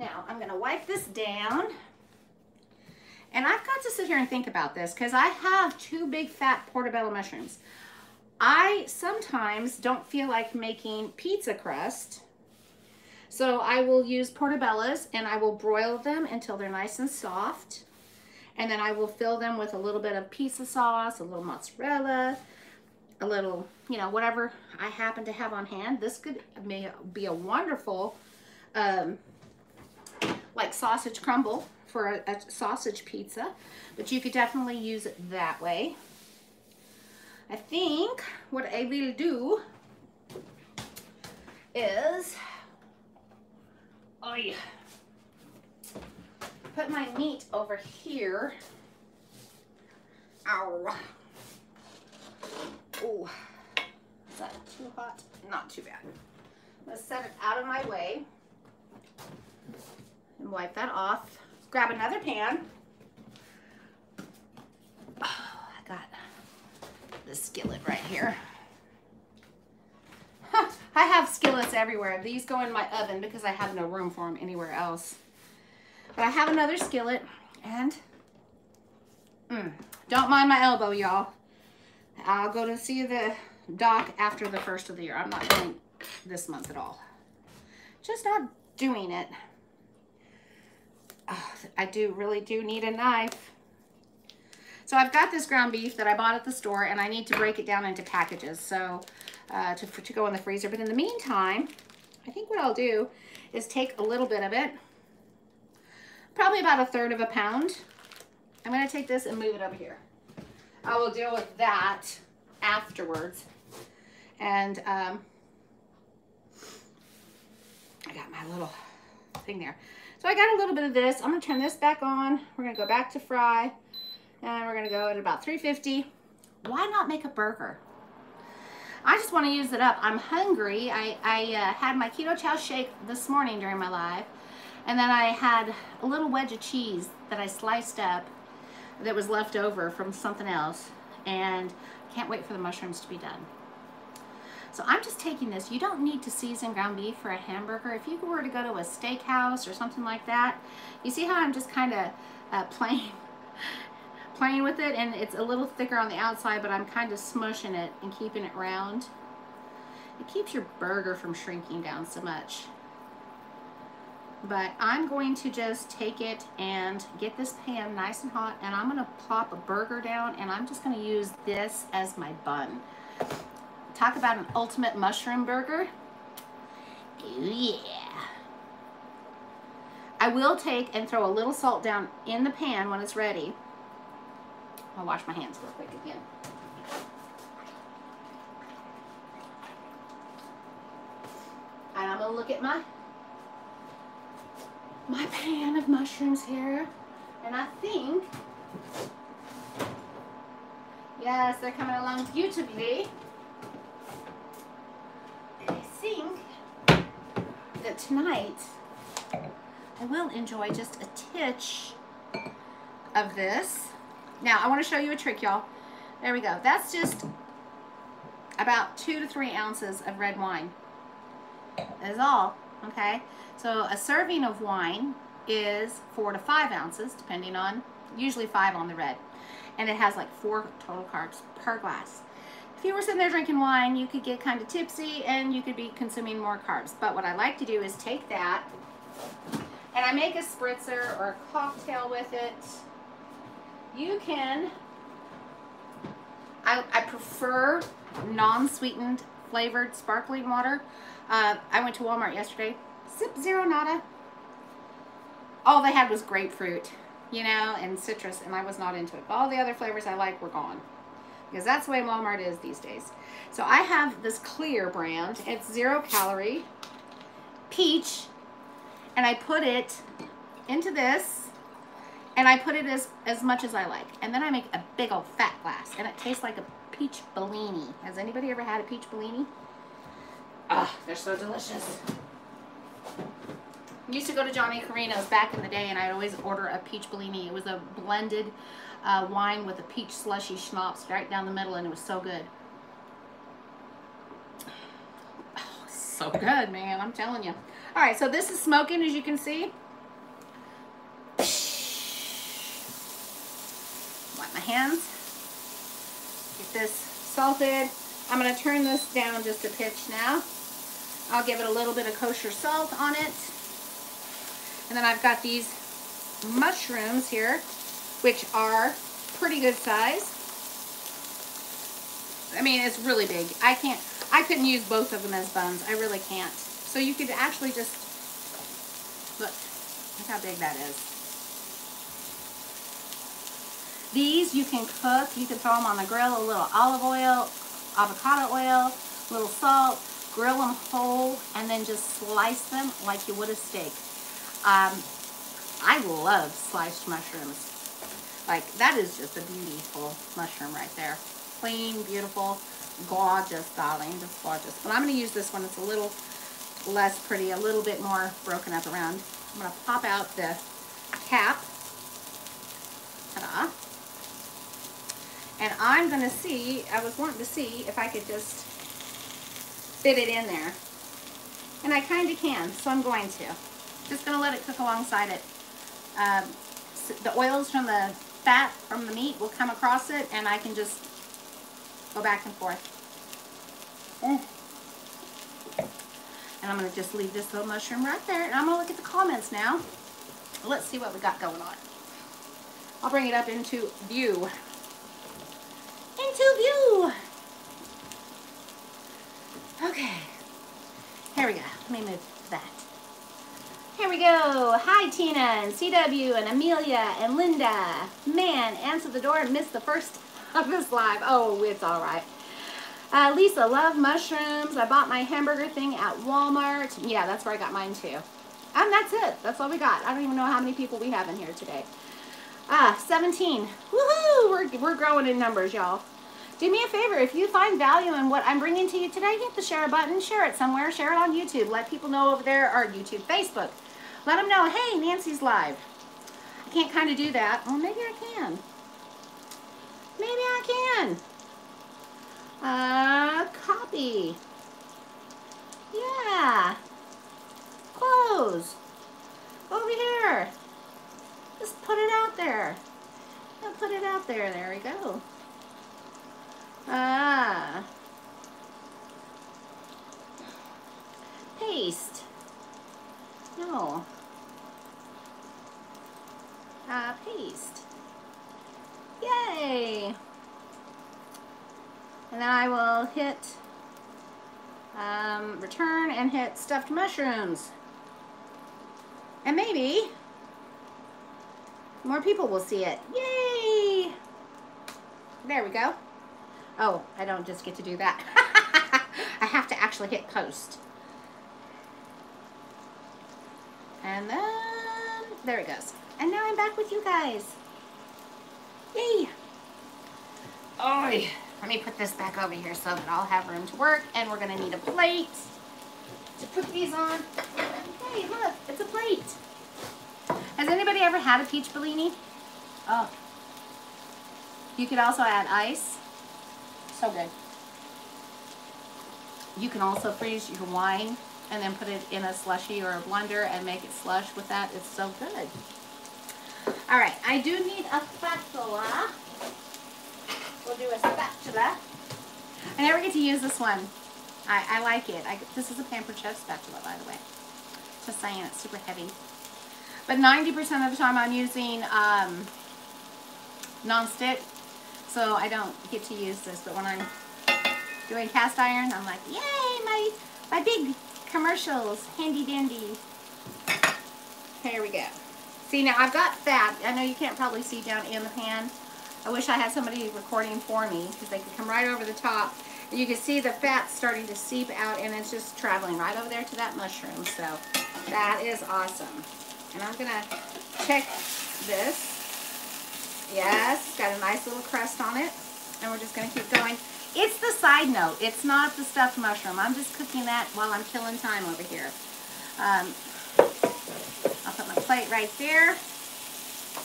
Now I'm going to wipe this down. And I've got to sit here and think about this because I have two big fat portobello mushrooms. I sometimes don't feel like making pizza crust, so I will use portobellos and I will broil them until they're nice and soft. And then I will fill them with a little bit of pizza sauce, a little mozzarella, a little, you know, whatever I happen to have on hand. This could may be a wonderful, um, like sausage crumble for a, a sausage pizza, but you could definitely use it that way. I think what I will do is I put my meat over here. Ow. Oh, is that too hot? Not too bad. I'm gonna set it out of my way and wipe that off. Grab another pan. Oh, I got the skillet right here. Huh, I have skillets everywhere. These go in my oven because I have no room for them anywhere else. But I have another skillet, and mm, don't mind my elbow, y'all. I'll go to see the doc after the first of the year. I'm not doing this month at all. Just not doing it. Oh, I do really do need a knife. So I've got this ground beef that I bought at the store, and I need to break it down into packages so uh, to, to go in the freezer. But in the meantime, I think what I'll do is take a little bit of it, probably about a third of a pound. I'm going to take this and move it over here. I will deal with that afterwards. And um, I got my little thing there. So I got a little bit of this. I'm going to turn this back on. We're going to go back to fry. And we're going to go at about three fifty. Why not make a burger? I just want to use it up. I'm hungry. I, I uh, had my keto chow shake this morning during my live. And then I had a little wedge of cheese that I sliced up that was left over from something else. And I can't wait for the mushrooms to be done. So I'm just taking this. You don't need to season ground beef for a hamburger. If you were to go to a steakhouse or something like that, you see how I'm just kind of uh, playing playing with it, and it's a little thicker on the outside, but I'm kind of smushing it and keeping it round. It keeps your burger from shrinking down so much. But I'm going to just take it and get this pan nice and hot, and I'm going to plop a burger down, and I'm just going to use this as my bun. Talk about an ultimate mushroom burger. Yeah. I will take and throw a little salt down in the pan when it's ready. I'll wash my hands real quick again. And I'm gonna look at my my pan of mushrooms here. And I think, yes, they're coming along beautifully. Think that tonight I will enjoy just a titch of this. Now I want to show you a trick, y'all. There we go. That's just about two to three ounces of red wine. That is all. Okay, so a serving of wine is four to five ounces depending on, usually five on the red, and it has like four total carbs per glass. If you were sitting there drinking wine, you could get kind of tipsy and you could be consuming more carbs. But what I like to do is take that and I make a spritzer or a cocktail with it. You can I, I prefer non-sweetened flavored sparkling water. Uh, I went to Walmart yesterday. Sip Zero Nada. All they had was grapefruit, you know, and citrus, and I was not into it. But all the other flavors I like were gone, because that's the way Walmart is these days. So I have this clear brand. It's zero calorie, peach, and I put it into this, and I put it as, as much as I like. And then I make a big old fat glass, and it tastes like a peach Bellini. Has anybody ever had a peach Bellini? Ugh, they're so delicious. I used to go to Johnny Carino's back in the day, and I'd always order a peach Bellini. It was a blended uh, wine with a peach slushy schnapps right down the middle, and it was so good. Oh, so good, man. I'm telling you. All right, so this is smoking, as you can see. Wipe my hands. Get this salted. I'm going to turn this down just a pitch now. I'll give it a little bit of kosher salt on it. And then I've got these mushrooms here, which are pretty good size. I mean, it's really big. I can't, I couldn't use both of them as buns. I really can't. So you could actually just, look, look how big that is. These you can cook. You can throw them on the grill, a little olive oil, avocado oil, a little salt, grill them whole, and then just slice them like you would a steak. Um, I love sliced mushrooms. Like, that is just a beautiful mushroom right there. Clean, beautiful, gorgeous, darling, just gorgeous. But I'm going to use this one. It's a little less pretty, a little bit more broken up around. I'm going to pop out the cap. Ta-da. And I'm going to see, I was wanting to see if I could just fit it in there. And I kind of can, so I'm going to. Just going to let it cook alongside it. Um, so the oils from the fat from the meat will come across it, and I can just go back and forth. Mm. And I'm going to just leave this little mushroom right there, and I'm going to look at the comments now. Let's see what we got going on. I'll bring it up into view. Into view! Okay. Here we go. Let me move that. Here we go. Hi, Tina and C W and Amelia and Linda. Man, answered the door and missed the first of this live. Oh, it's all right. Uh, Lisa, love mushrooms. I bought my hamburger thing at Walmart. Yeah, that's where I got mine too. And that's it. That's all we got. I don't even know how many people we have in here today. Ah, seventeen. Woohoo! We're, we're growing in numbers, y'all. Do me a favor. If you find value in what I'm bringing to you today, hit the share button. Share it somewhere. Share it on YouTube. Let people know over there, or YouTube, Facebook. Let them know, hey, Nancy's live. I can't kind of do that. Well, maybe I can. Maybe I can. Uh, copy. Yeah. Close. Over here. Just put it out there. I'll put it out there. There we go. Ah. Paste. No. Ah, paste. Yay. And then I will hit um, return and hit stuffed mushrooms. And maybe more people will see it. Yay! There we go. Oh, I don't just get to do that. I have to actually hit post. And then, there it goes. And now I'm back with you guys. Yay! Oh, let me put this back over here so that I'll have room to work, and we're gonna need a plate to put these on. Hey, look, it's a plate. Has anybody ever had a peach Bellini? Oh. You could also add ice. So good. You can also freeze your wine and then put it in a slushy or a blender and make it slush with that. It's so good. All right, I do need a spatula. We'll do a spatula. I never get to use this one. I, I like it. I, this is a Pampered Chef spatula, by the way. Just saying, it's super heavy. But ninety percent of the time I'm using um, nonstick. so I don't get to use this. But when I'm doing cast iron, I'm like, yay, my, my big commercials, handy dandy. Here we go. See, now I've got fat. I know you can't probably see down in the pan. I wish I had somebody recording for me because they could come right over the top. And you can see the fat starting to seep out, and it's just traveling right over there to that mushroom. So that is awesome. And I'm going to check this. Yes, it's got a nice little crust on it. And we're just going to keep going. It's the side note. It's not the stuffed mushroom. I'm just cooking that while I'm killing time over here. Um, I'll put my plate right there.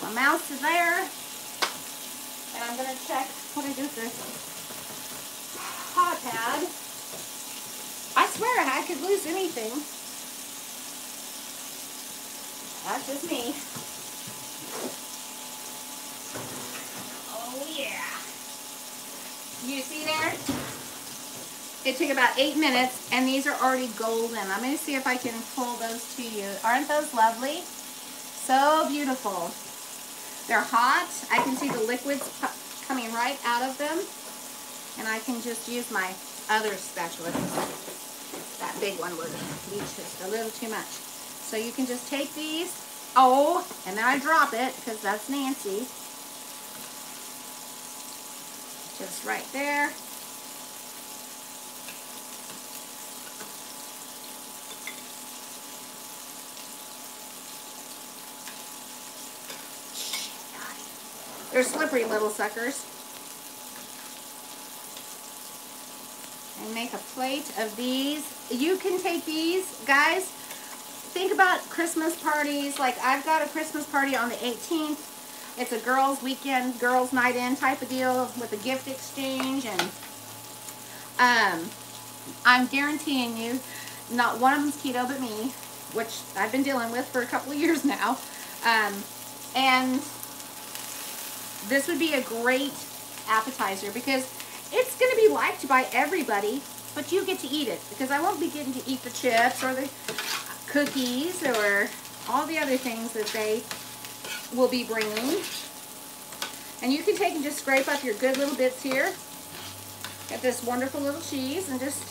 My mouse is there. And I'm going to check what I do with this hot pad. I swear I could lose anything. That's just me. Oh, yeah. You see there? It took about eight minutes, and these are already golden. I'm going to see if I can pull those to you. Aren't those lovely? So beautiful. They're hot. I can see the liquids coming right out of them, and I can just use my other spatula. That big one would be just a little too much. So you can just take these, oh, and then I drop it, because that's Nancy. Just right there. They're slippery little suckers. And make a plate of these. You can take these, guys. Think about Christmas parties. Like, I've got a Christmas party on the eighteenth. It's a girls' weekend, girls' night in type of deal with a gift exchange. And um, I'm guaranteeing you, not one of them's keto but me, which I've been dealing with for a couple of years now. Um, and this would be a great appetizer because it's going to be liked by everybody, but you get to eat it because I won't be getting to eat the chips or the cookies or all the other things that they will be bringing. And you can take and just scrape up your good little bits here. Got this wonderful little cheese and just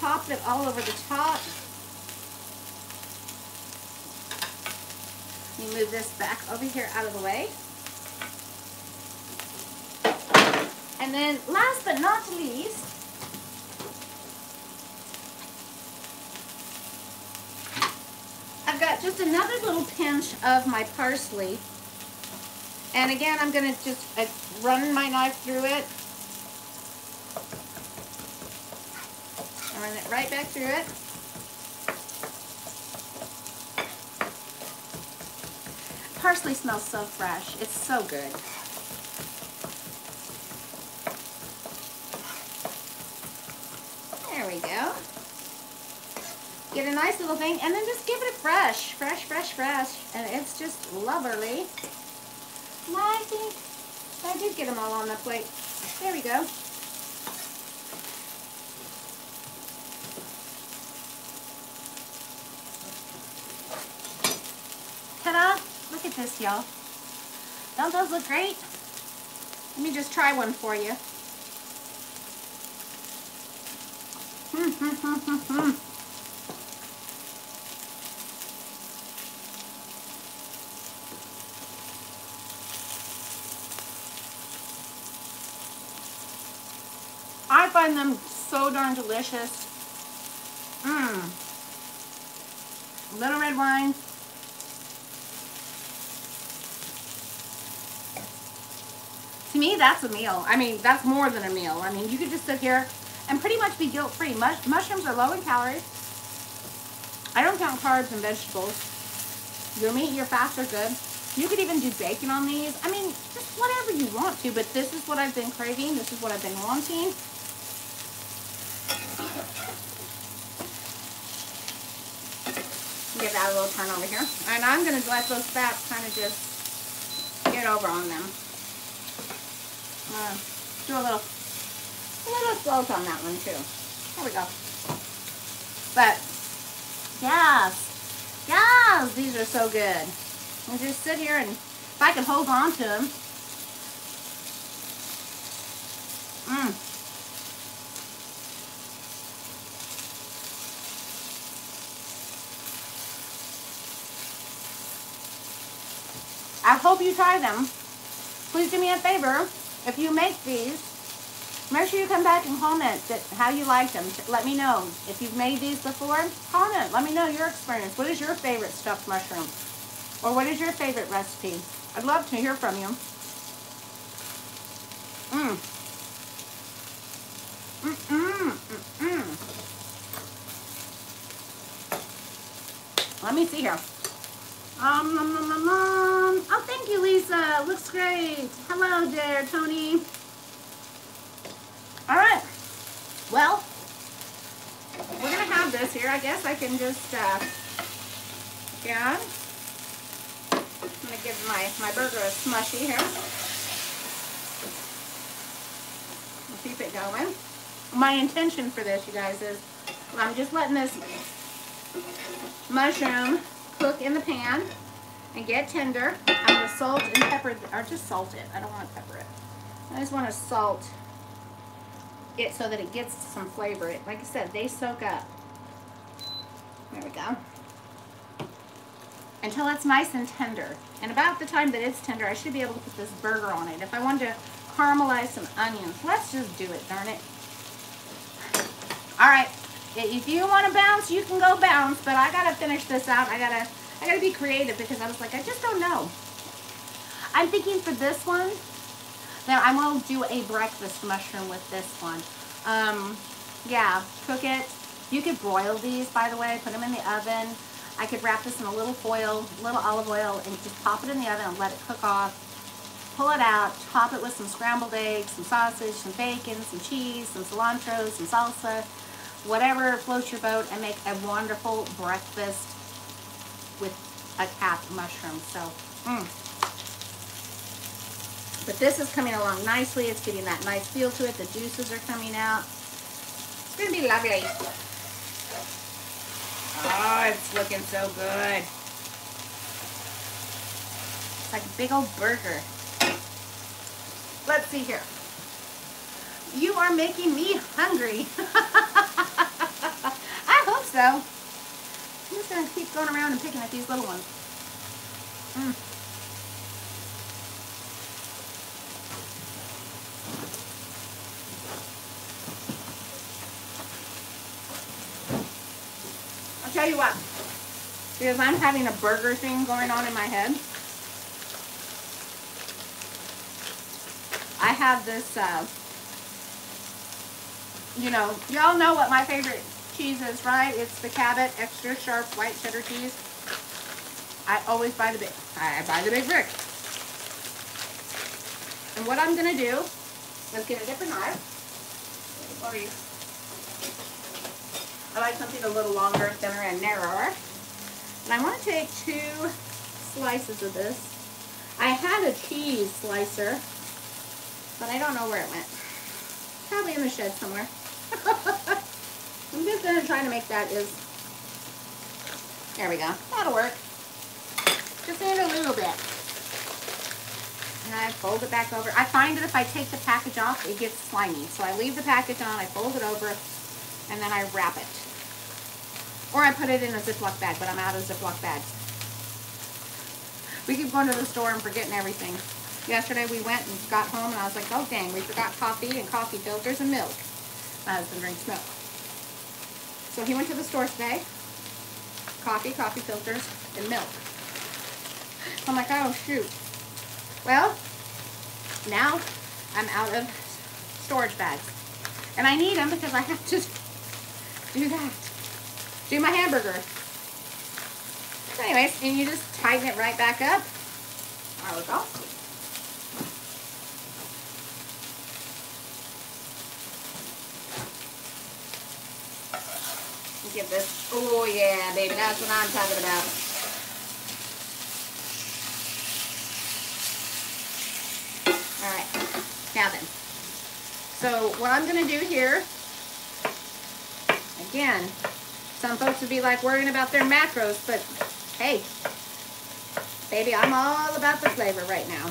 pop it all over the top. You move this back over here out of the way. And then last but not least, I've got just another little pinch of my parsley. And again, I'm going to just uh, run my knife through it. Run it right back through it. Parsley smells so fresh. It's so good. There we go. Get a nice little thing, and then just give it a fresh, fresh, fresh, fresh, and it's just lovely. I think I did get them all on the plate. There we go. Ta-da! Look at this, y'all. Don't those look great? Let me just try one for you. Hmm, hmm, hmm, hmm, hmm. I find them so darn delicious. Mmm. Little red wine. To me, that's a meal. I mean, that's more than a meal. I mean, you could just sit here and pretty much be guilt-free. Mush mushrooms are low in calories. I don't count carbs and vegetables. Your meat, your fats are good. You could even do bacon on these. I mean, just whatever you want to, but this is what I've been craving. This is what I've been wanting. Give that a little turn over here. And I'm going to let those fats kind of just get over on them. I'm going to do a little, a little float on that one too. There we go. But, yes, yes, these are so good. And just sit here and if I can hold on to them. Mmm. I hope you try them. Please do me a favor. If you make these, make sure you come back and comment that how you like them. Let me know. If you've made these before, comment. Let me know your experience. What is your favorite stuffed mushroom? Or what is your favorite recipe? I'd love to hear from you. Mmm. Mm-mm. Mm-mm. Let me see here. Um, um, um, um, um. Oh, thank you, Lisa. Looks great. Hello there, Tony. All right. Well, we're going to have this here. I guess I can just, uh, yeah. I'm going to give my, my burger a smushy here. We'll keep it going. My intention for this, you guys, is I'm just letting this mushroom cook in the pan and get tender. I'm going to salt and pepper, or just salt it. I don't want to pepper it. I just want to salt it so that it gets some flavor. It, like I said, they soak up. There we go. Until it's nice and tender. And about the time that it's tender, I should be able to put this burger on it. If I wanted to caramelize some onions, let's just do it, darn it. All right. If you want to bounce, you can go bounce, but I gotta finish this out. I gotta, I gotta be creative because I was like, I just don't know. I'm thinking for this one, now I will do a breakfast mushroom with this one. Um, yeah, cook it. You could broil these, by the way. Put them in the oven. I could wrap this in a little foil, little olive oil, and just pop it in the oven and let it cook off. Pull it out, top it with some scrambled eggs, some sausage, some bacon, some cheese, some cilantro, some salsa. Whatever floats your boat, and make a wonderful breakfast with a cap mushroom. So, mm. But this is coming along nicely. It's getting that nice feel to it. The juices are coming out. It's going to be lovely. Oh, it's looking so good. It's like a big old burger. Let's see here. You are making me hungry. I hope so. I'm just going to keep going around and picking at these little ones. Mm. I'll tell you what. Because I'm having a burger thing going on in my head. I have this... Uh, You know, y'all know what my favorite cheese is, right? It's the Cabot extra sharp white cheddar cheese. I always buy the big, I buy the big brick. And what I'm gonna do is get a different knife. Sorry. I like something a little longer, thinner, and narrower. And I want to take two slices of this. I had a cheese slicer, but I don't know where it went. Probably in the shed somewhere. I'm just going to try to make that is, there we go, that'll work. Just in a little bit. And I fold it back over. I find that if I take the package off, it gets slimy. So I leave the package on, I fold it over, and then I wrap it. Or I put it in a Ziploc bag, but I'm out of Ziploc bags. We keep going to the store and forgetting everything. Yesterday we went and got home and I was like, oh dang, we forgot coffee and coffee filters and milk. My husband drinks milk. So he went to the store today. Coffee, coffee filters, and milk. I'm like, oh shoot. Well, now I'm out of storage bags. And I need them because I have to do that. Do my hamburger. So anyways, and you just tighten it right back up. There we go. Give this, oh yeah baby, that's what I'm talking about. All right, now then, so what I'm gonna do here, again, some folks would be like worrying about their macros, but hey baby, I'm all about the flavor right now.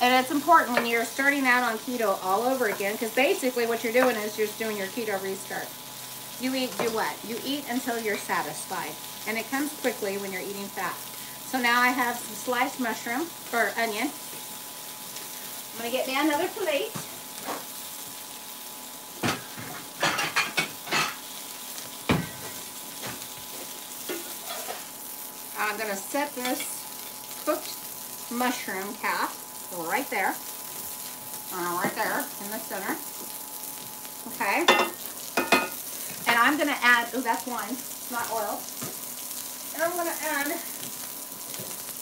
And it's important when you're starting out on keto all over again, because basically what you're doing is you're just doing your keto restart. You eat, do what? You eat until you're satisfied. And it comes quickly when you're eating fast. So now I have some sliced mushroom, or onion. I'm going to get me another plate. I'm going to set this cooked mushroom cap right there, uh, right there in the center. Okay, and I'm going to add, oh, that's wine, it's not oil. And I'm going to add,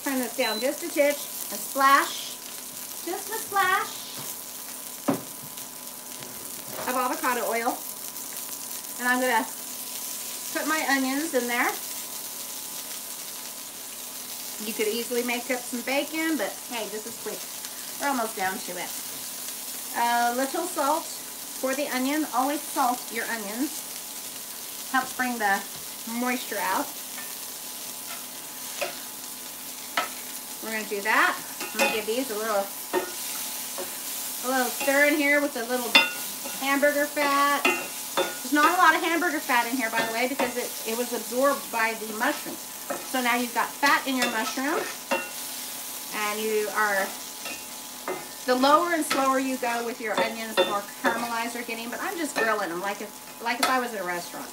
turn this down just a titch, a splash, just a splash of avocado oil. And I'm going to put my onions in there. You could easily make up some bacon, but hey, this is quick. We're almost down to it. A little salt for the onion. Always salt your onions. Helps bring the moisture out. We're going to do that. I'm going to give these a little, a little stir in here with a little hamburger fat. There's not a lot of hamburger fat in here, by the way, because it, it was absorbed by the mushrooms. So now you've got fat in your mushroom, and you are, the lower and slower you go with your onions, the more caramelized they're getting, but I'm just grilling them like if, like if I was at a restaurant.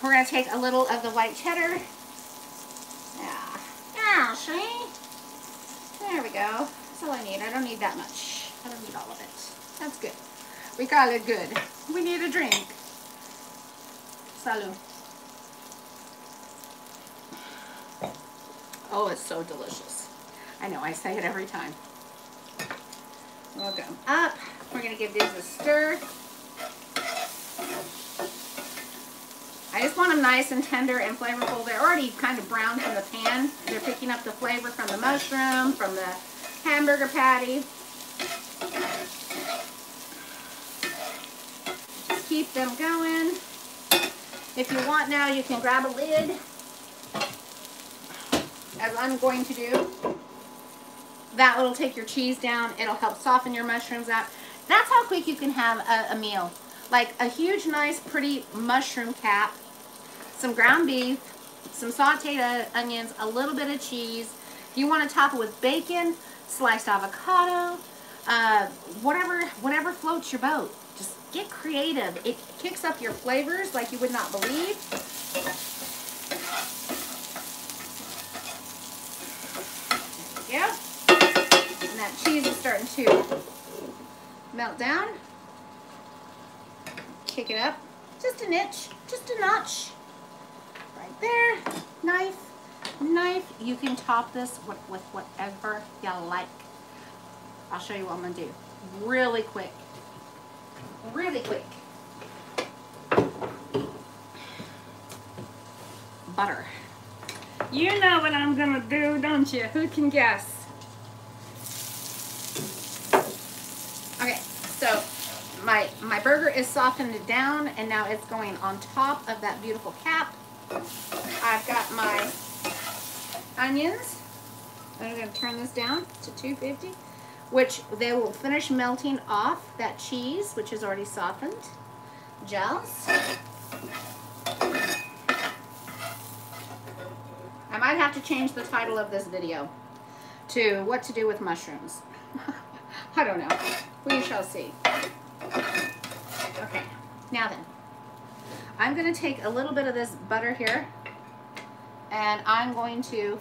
We're going to take a little of the white cheddar. Yeah, yeah, see? There we go. That's all I need. I don't need that much. I don't need all of it. That's good. We got it good. We need a drink. Salud. Oh, it's so delicious. I know, I say it every time. We'll go up. We're going to give these a stir. I just want them nice and tender and flavorful. They're already kind of brown from the pan. They're picking up the flavor from the mushroom, from the hamburger patty. Just keep them going. If you want now, you can grab a lid, as I'm going to do. That will take your cheese down. It'll help soften your mushrooms up. That's how quick you can have a, a meal. Like a huge, nice, pretty mushroom cap, some ground beef, some sauteed onions, a little bit of cheese. You want to top it with bacon, sliced avocado, uh, whatever, whatever floats your boat. Just get creative. It kicks up your flavors like you would not believe. Yeah, and that cheese is starting to melt down. Kick it up, just an itch, just a notch, right there. Knife, knife. You can top this with, with whatever you like. I'll show you what I'm gonna do. Really quick, really quick. Butter. You know what I'm gonna do, don't you? Who can guess? Okay, so my my burger is softened down, and now it's going on top of that beautiful cap. I've got my onions. I'm gonna turn this down to two fifty, which they will finish melting off that cheese, which is already softened. Gels. I might have to change the title of this video to What to Do with Mushrooms. I don't know. We shall see. Okay, now then. I'm going to take a little bit of this butter here, and I'm going to,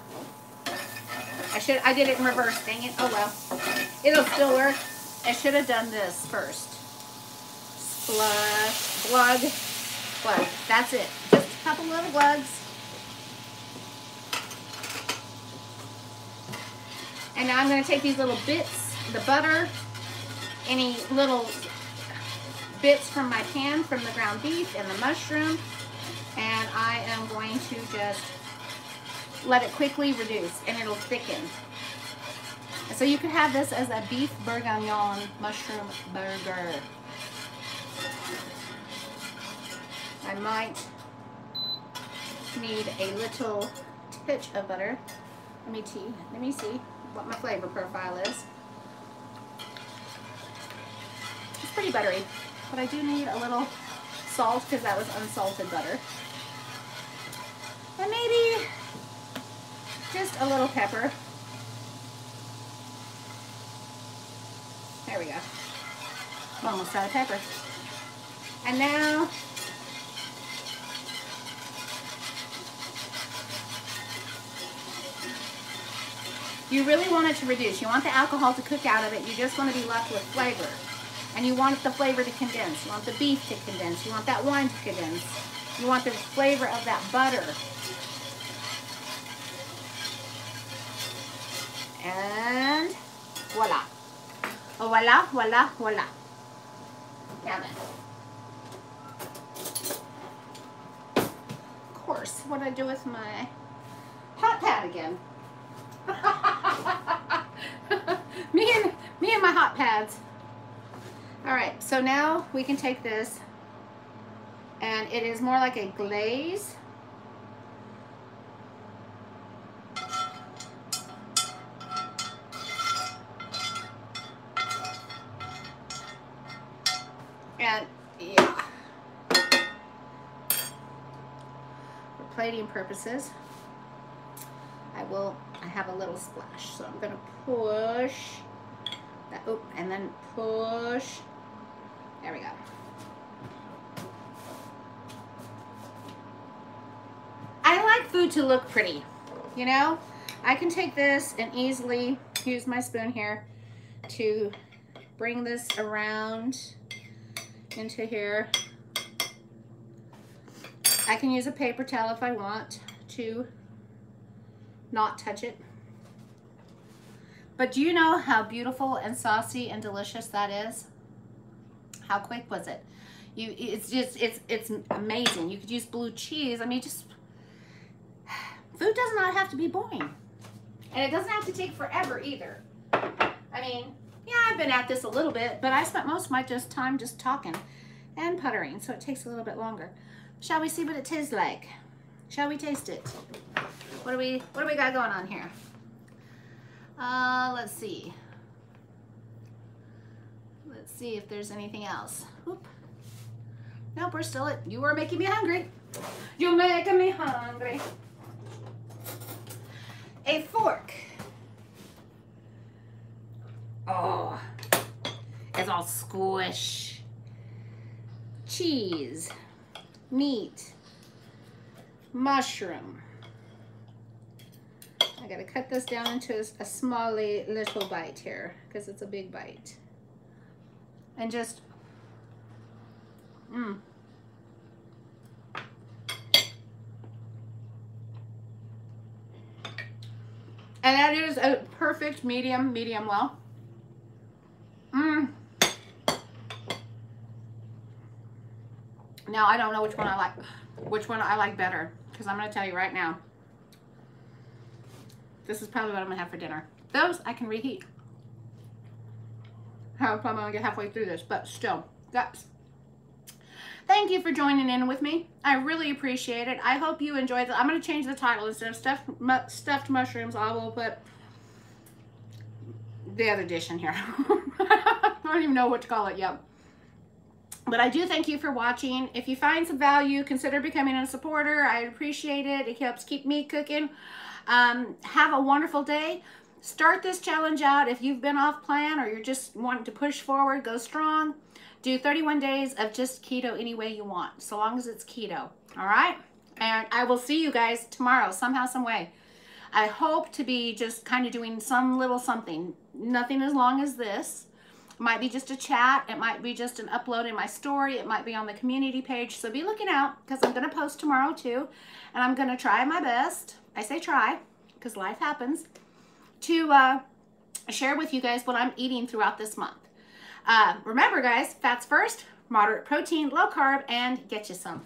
I should, I did it in reverse, dang it. Oh well. It'll still work. I should have done this first. Splash, glug, glug. That's it. Just a couple little glugs. And now I'm going to take these little bits, the butter, any little bits from my pan, from the ground beef and the mushroom, and I am going to just let it quickly reduce, and it'll thicken. So you could have this as a beef bourguignon mushroom burger. I might need a little pinch of butter. Let me see. Let me see. what my flavor profile is. It's pretty buttery, but I do need a little salt because that was unsalted butter. And maybe just a little pepper. There we go. I'm almost out of pepper. And now you really want it to reduce. You want the alcohol to cook out of it. You just want to be left with flavor. And you want the flavor to condense. You want the beef to condense. You want that wine to condense. You want the flavor of that butter. And voila. Voila, voila, voila. Now then. Of course, what do I do with my hot pad again? me and me and my hot pads. All right, so now we can take this, and it is more like a glaze. And yeah, for plating purposes, I will. I have a little splash, so I'm gonna push that. Oh, and then push. There we go. I like food to look pretty, you know? I can take this and easily use my spoon here to bring this around into here. I can use a paper towel if I want to not touch it. But do you know how beautiful and saucy and delicious that is? How quick was it? You, it's just, it's, it's amazing. You could use blue cheese. I mean, just, food does not have to be boring. And it doesn't have to take forever either. I mean, yeah, I've been at this a little bit, but I spent most of my just time just talking and puttering, so it takes a little bit longer. Shall we see what it tastes like? Shall we taste it? What do we, what do we got going on here? Uh, let's see. Let's see if there's anything else. Oop. Nope, we're still at, you are making me hungry. You're making me hungry. A fork. Oh, it's all squish. Cheese, meat, mushroom. I gotta cut this down into a small little bite here because it's a big bite. And just, mmm. And that is a perfect medium, medium well. Mmm. Now I don't know which one I like, which one I like better, because I'm gonna tell you right now. This is probably what I'm gonna have for dinner. Those I can reheat. I'm probably gonna get halfway through this, but still, guys, thank you for joining in with me. I really appreciate it. I hope you enjoyed it. I'm gonna change the title. Instead of stuffed mu stuffed mushrooms, I will put the other dish in here. I don't even know what to call it yet. But I do thank you for watching. If you find some value, consider becoming a supporter. I appreciate it. It helps keep me cooking. Um, have a wonderful day. Start this challenge out. If you've been off plan or you're just wanting to push forward, go strong. Do thirty-one days of just keto any way you want, so long as it's keto. All right? And I will see you guys tomorrow, somehow, some way. I hope to be just kind of doing some little something. Nothing as long as this. It might be just a chat. It might be just an upload in my story. It might be on the community page. So be looking out, because I'm going to post tomorrow too. And I'm going to try my best. I say try because life happens. to uh, share with you guys what I'm eating throughout this month. Uh, remember guys, fats first, moderate protein, low carb, and get you some.